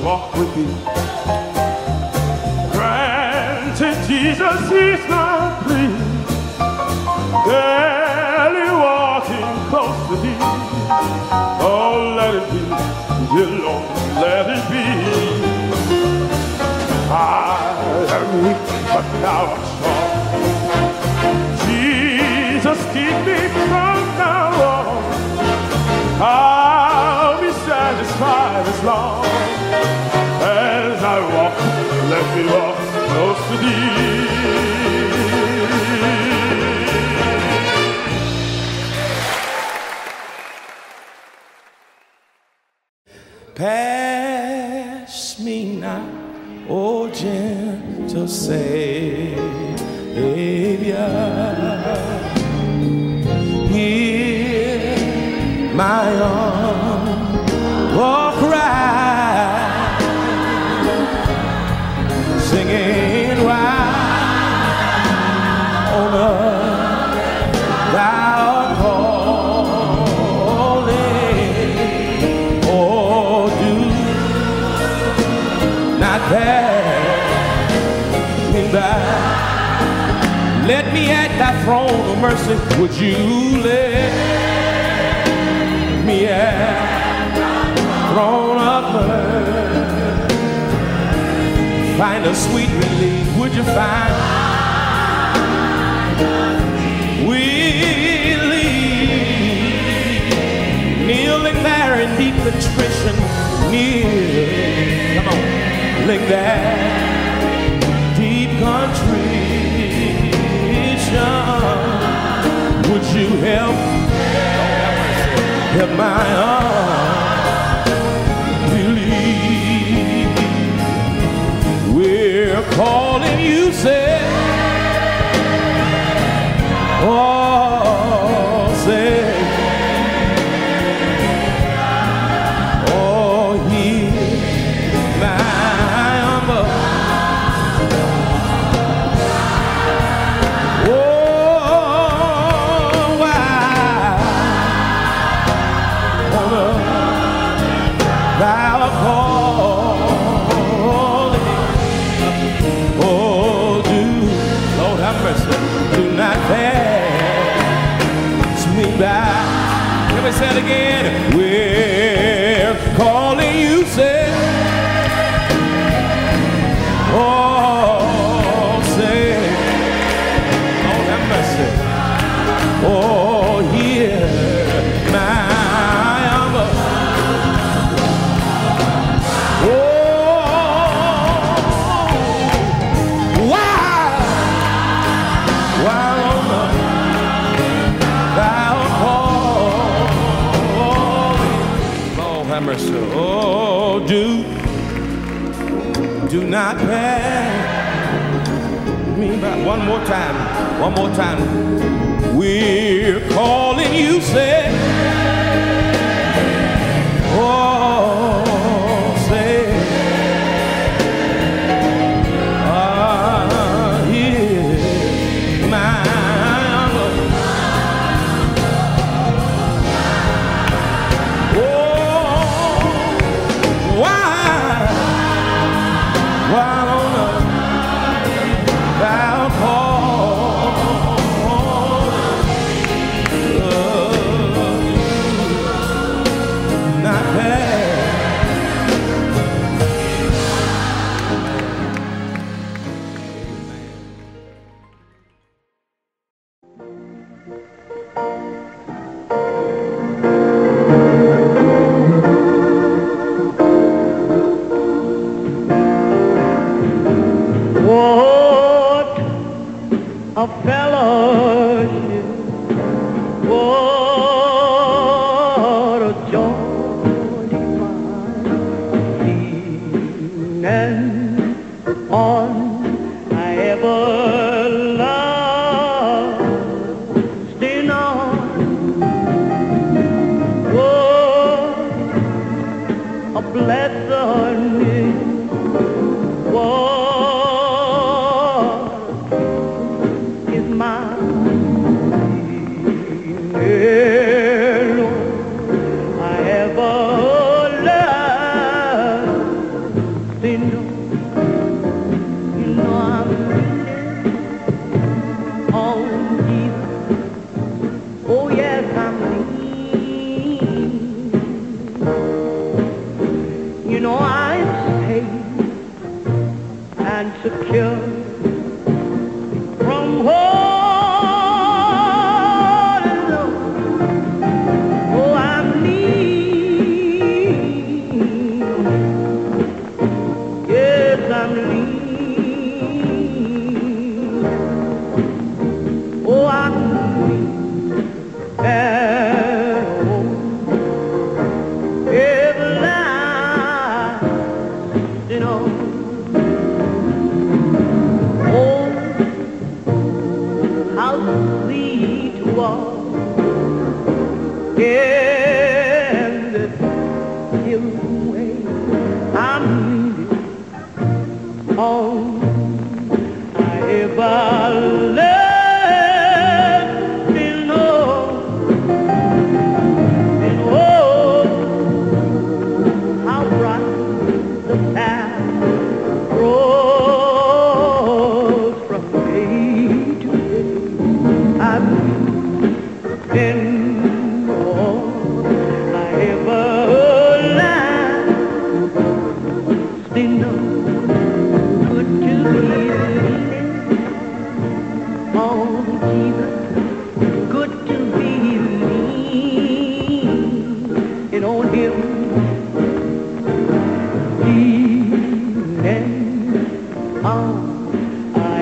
Walk with me. Granted, Jesus is my plea. Daily walking close to thee. Oh, let it be, dear Lord, let it be. I am weak, but thou art strong. Jesus, keep me from now on. I'll be satisfied as long. I walk, let me walk close to thee. Pass me not, O gentle Savior. Hear my own singing, why on earth thou art holy, oh, do not pass me by. Let me at thy throne of mercy, would you let me at thy throne of mercy? find a sweet relief? Would you find? We leave kneeling there in deep contrition. Kneel, come on, link there, deep contrition. Would you help? Help my arms. Calling you, say, oh, say, oh, hear my humble, oh, I honor thou call. Do not pass me by. Let me say it again. We're calling you, say, oh, say, oh, have mercy. Oh, hear my humble. Oh, why? Oh, do, do not pass me by. One more time, one more time. We're calling you, say, oh, say, ah, hear my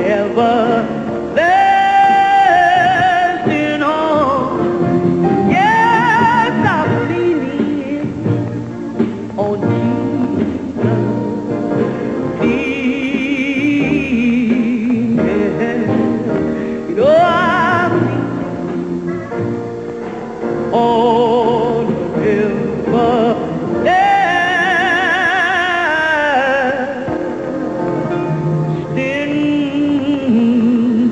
everlasting home. Yes, I'm leaning on Jesus. Leaning, you know I'm leaning on everlasting. Mm-hmm.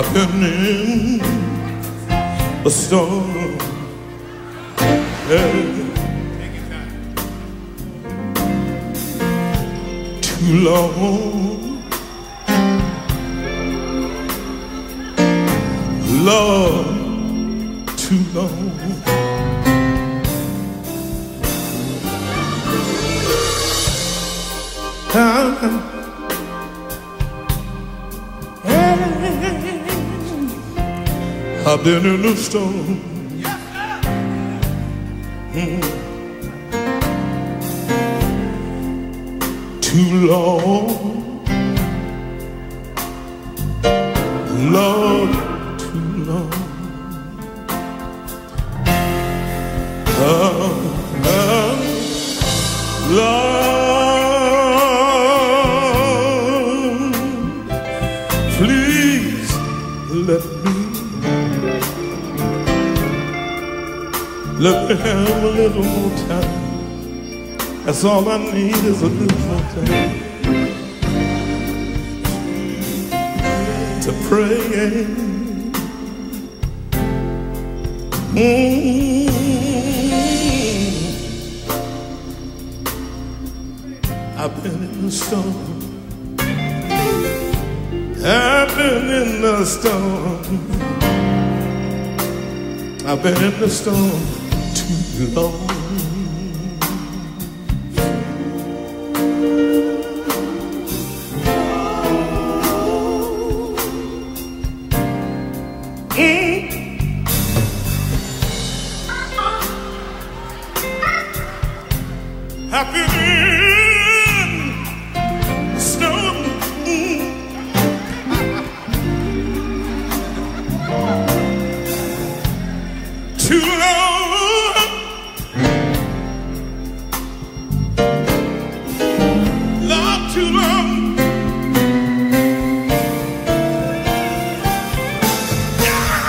I've been in a storm, yeah. Too long. Love, too long. And I've been in a storm, yes, mm. Too long, love, too long. Love, love, love. Please let me, let me have a little more time. That's all I need is a little more time to pray. Mm. I've been in the storm. I've been in the storm. I've been in the storm too long. Mm. I've been in. Too long, love, too long. Yeah.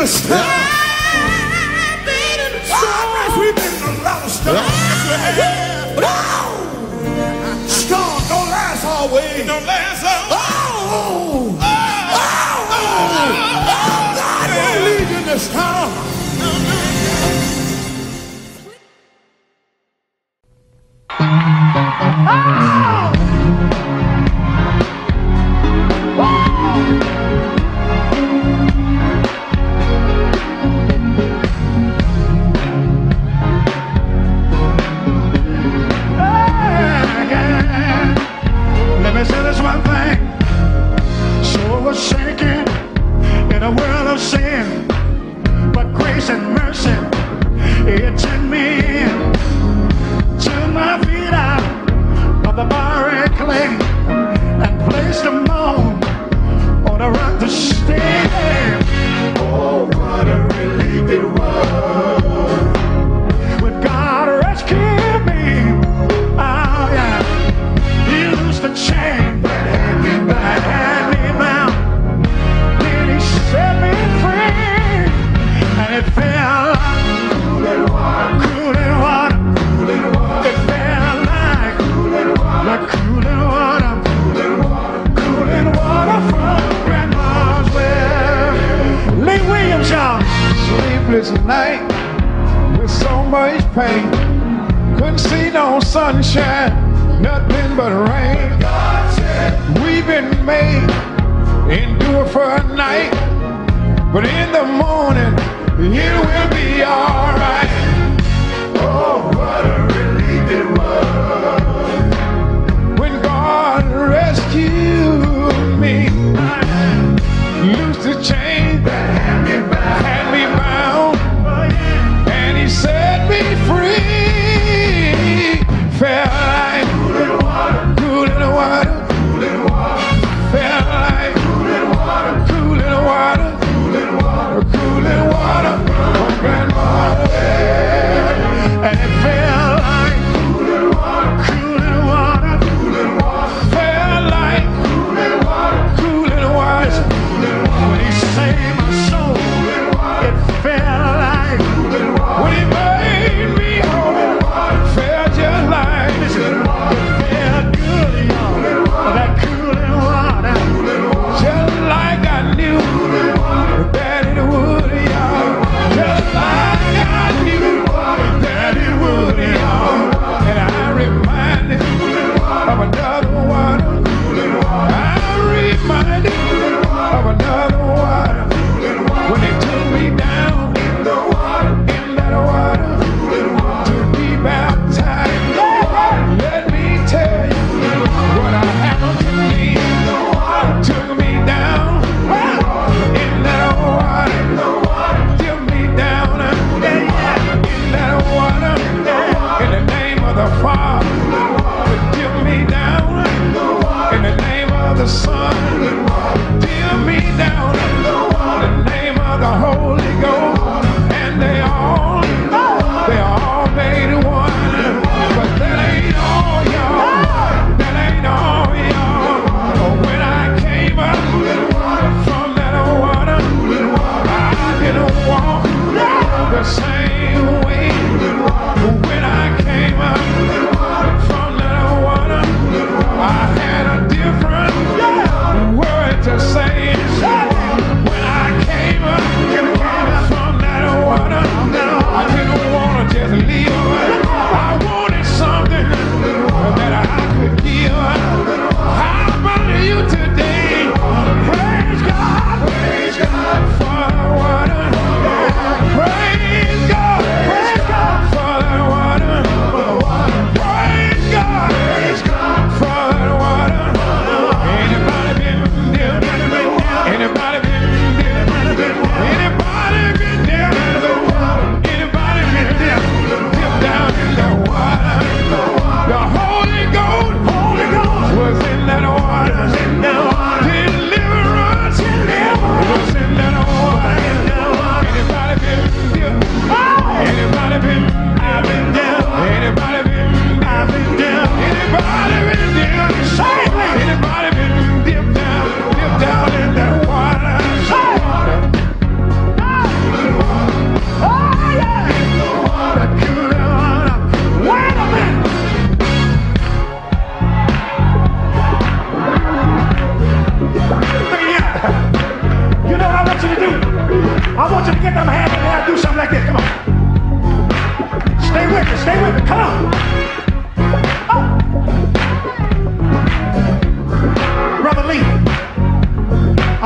the storm. I've been in the storm. We've been in a lot of storms. Storm don't last always. Don't last always. Oh, oh, oh, God won't leave you in the storm.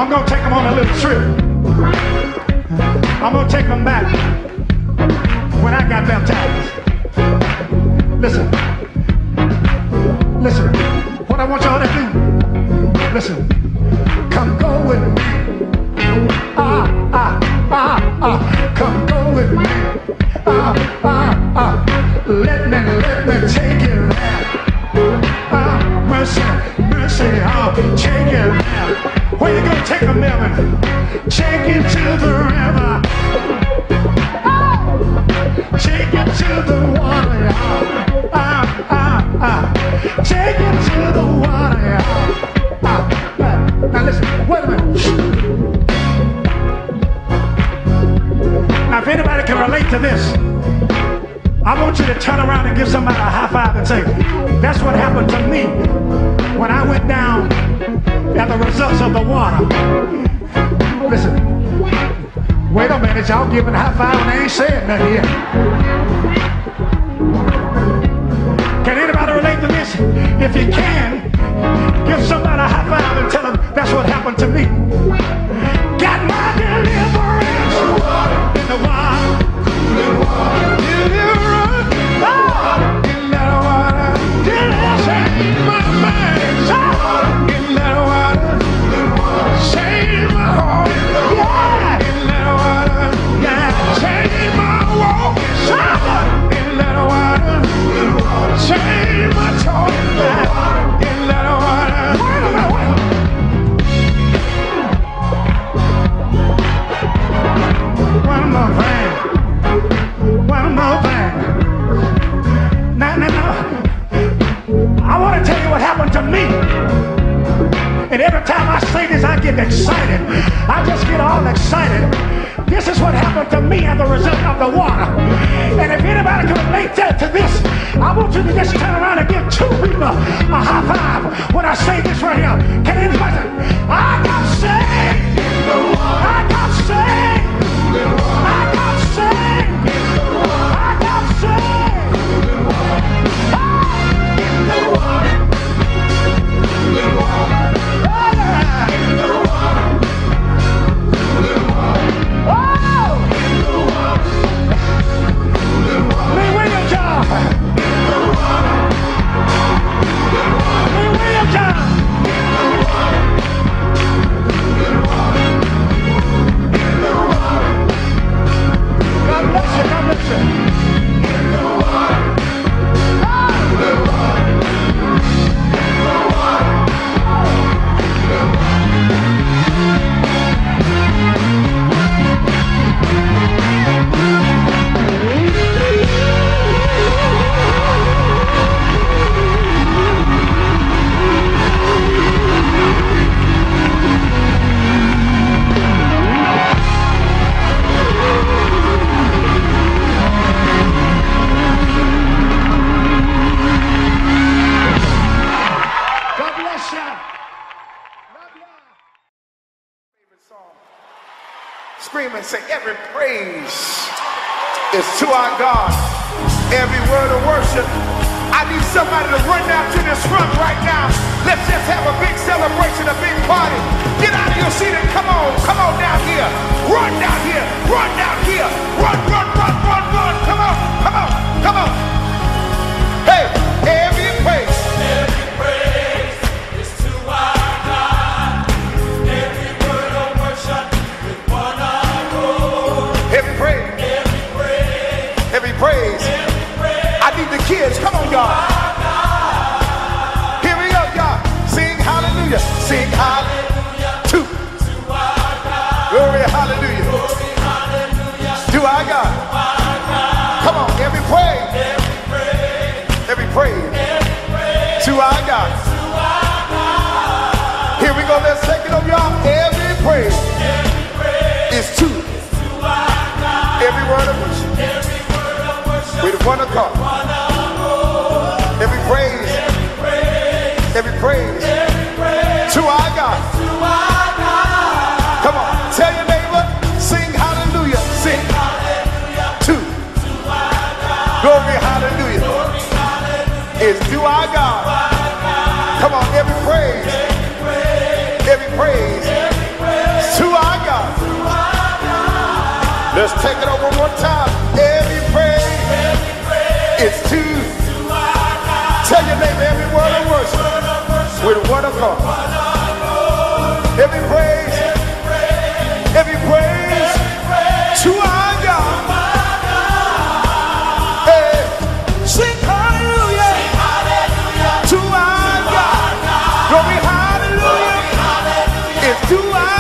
I'm gonna take them on a little trip. I'm gonna take them back when I got baptized. Listen, listen, what I want y'all to do, listen, come go with me, ah, ah, ah, ah, come go with me, ah, ah, ah, let me, let me take it back, ah, mercy, mercy, I'll take it back. Where you gonna take a melon? Take it to the river, ah, take it to the water, ah, ah, ah, ah. Take it to the water. Ah, ah, ah. Now listen, wait a minute. Now if anybody can relate to this, I want you to turn around and give somebody a high five and say, that's what happened to me when I went down at the results of the water. Listen, wait a minute, y'all giving a high five and they ain't saying nothing yet. Can anybody relate to this? If you can, give somebody a high five and tell them that's what happened to me. Got my deliverance in the water, in the water, cooling water, deliverance, oh, in that water, deliverance, saved my mind, oh, in that water, cooling water, saved my heart, yeah, in that water, yeah, saved my walk, oh, in that water, cooling water, saved my talk, one more thing, one more thing. Now, now, now, I want to tell you what happened to me. And every time I say this, I get excited. I just get all excited. This is what happened to me as a result of the water. And if anybody can relate that to this, I want you to just turn around and give two people a high five when I say this right here. Can anybody? I got saved. I got saved. I got saved. I got come on, every praise, every praise, every praise, every praise. take it over one time. Every praise, every praise is to, to our God. Tell your neighbor every word every of worship, word of worship with the word of God. Every praise, every praise, every praise, every praise to our God. To our God. Hey. Sing hallelujah, sing hallelujah to our to God. God. Glory hallelujah, hallelujah is to our God.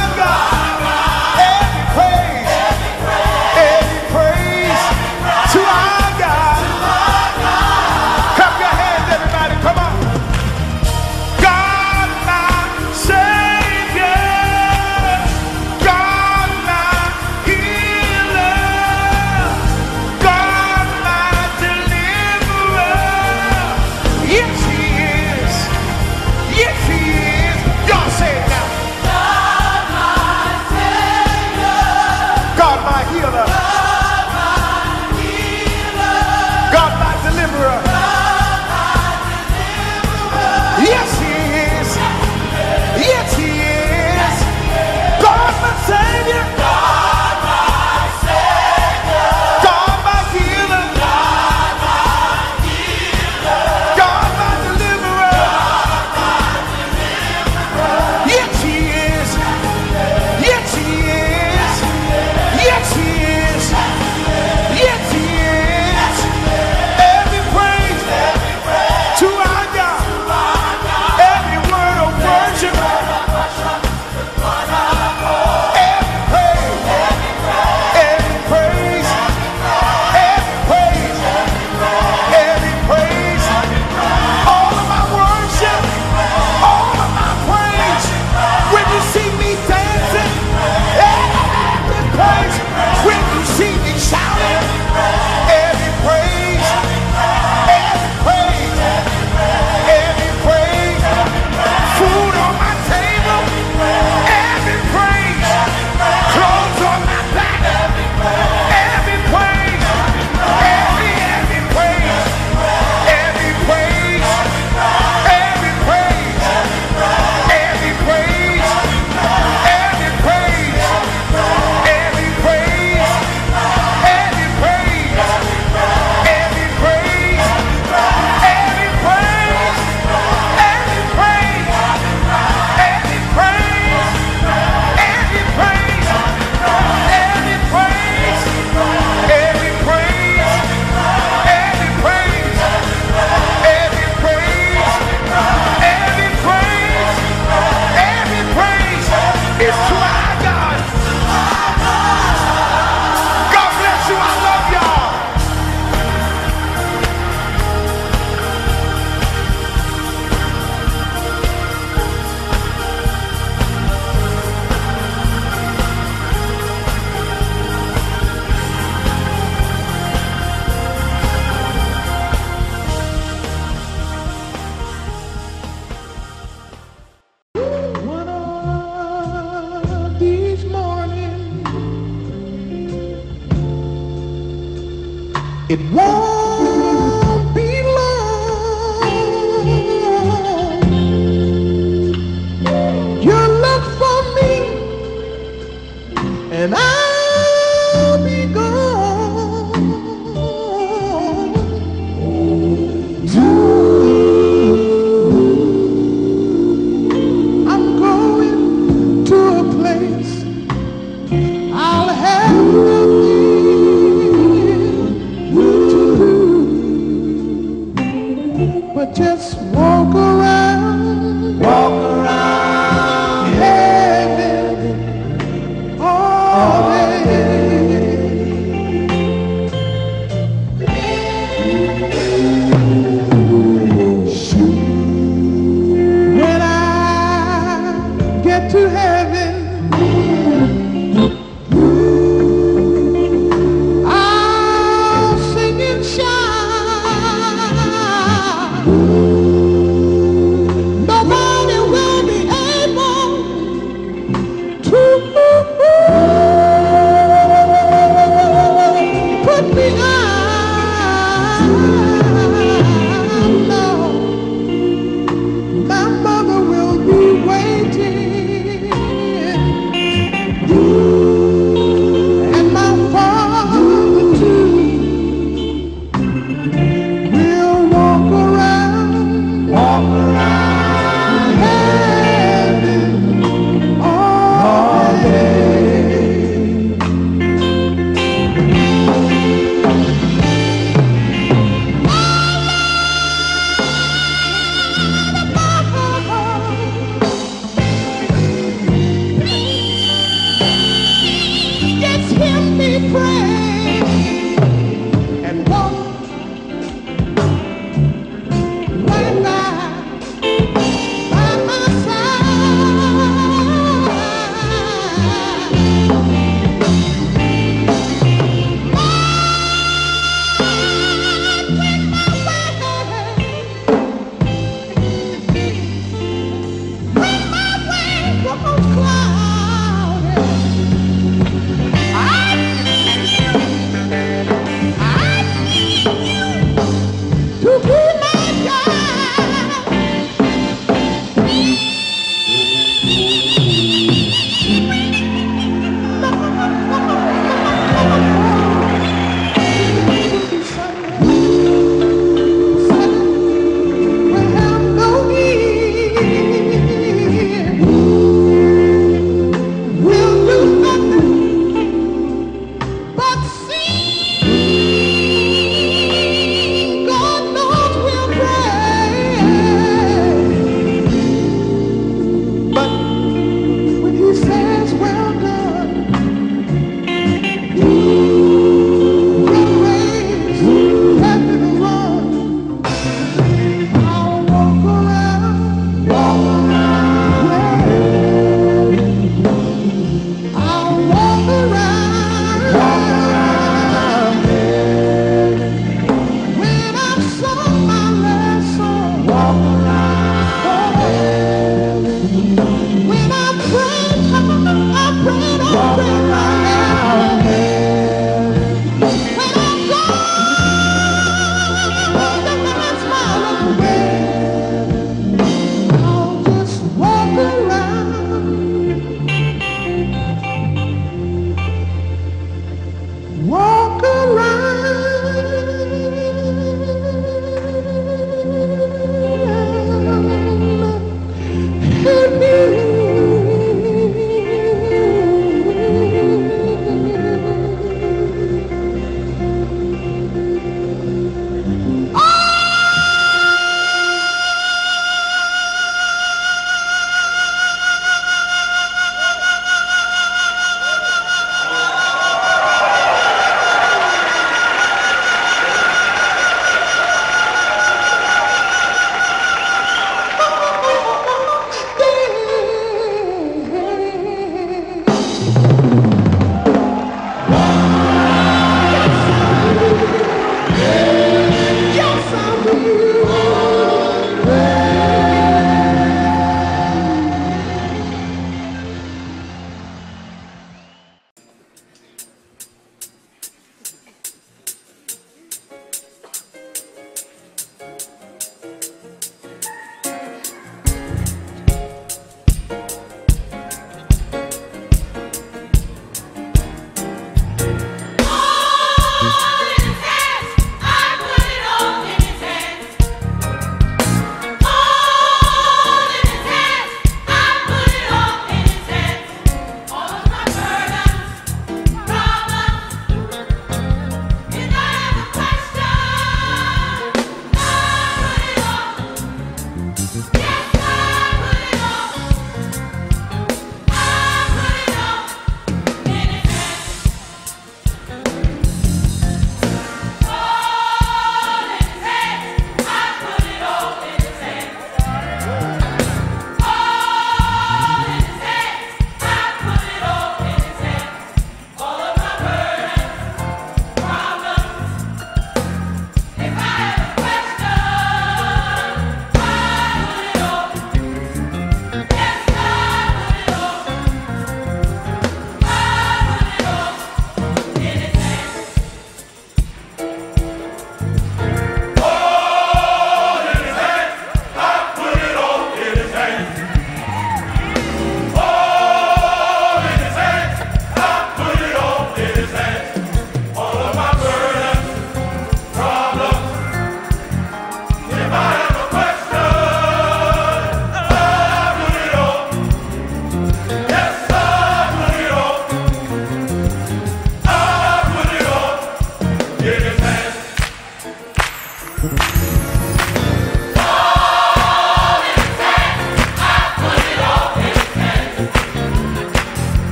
It won't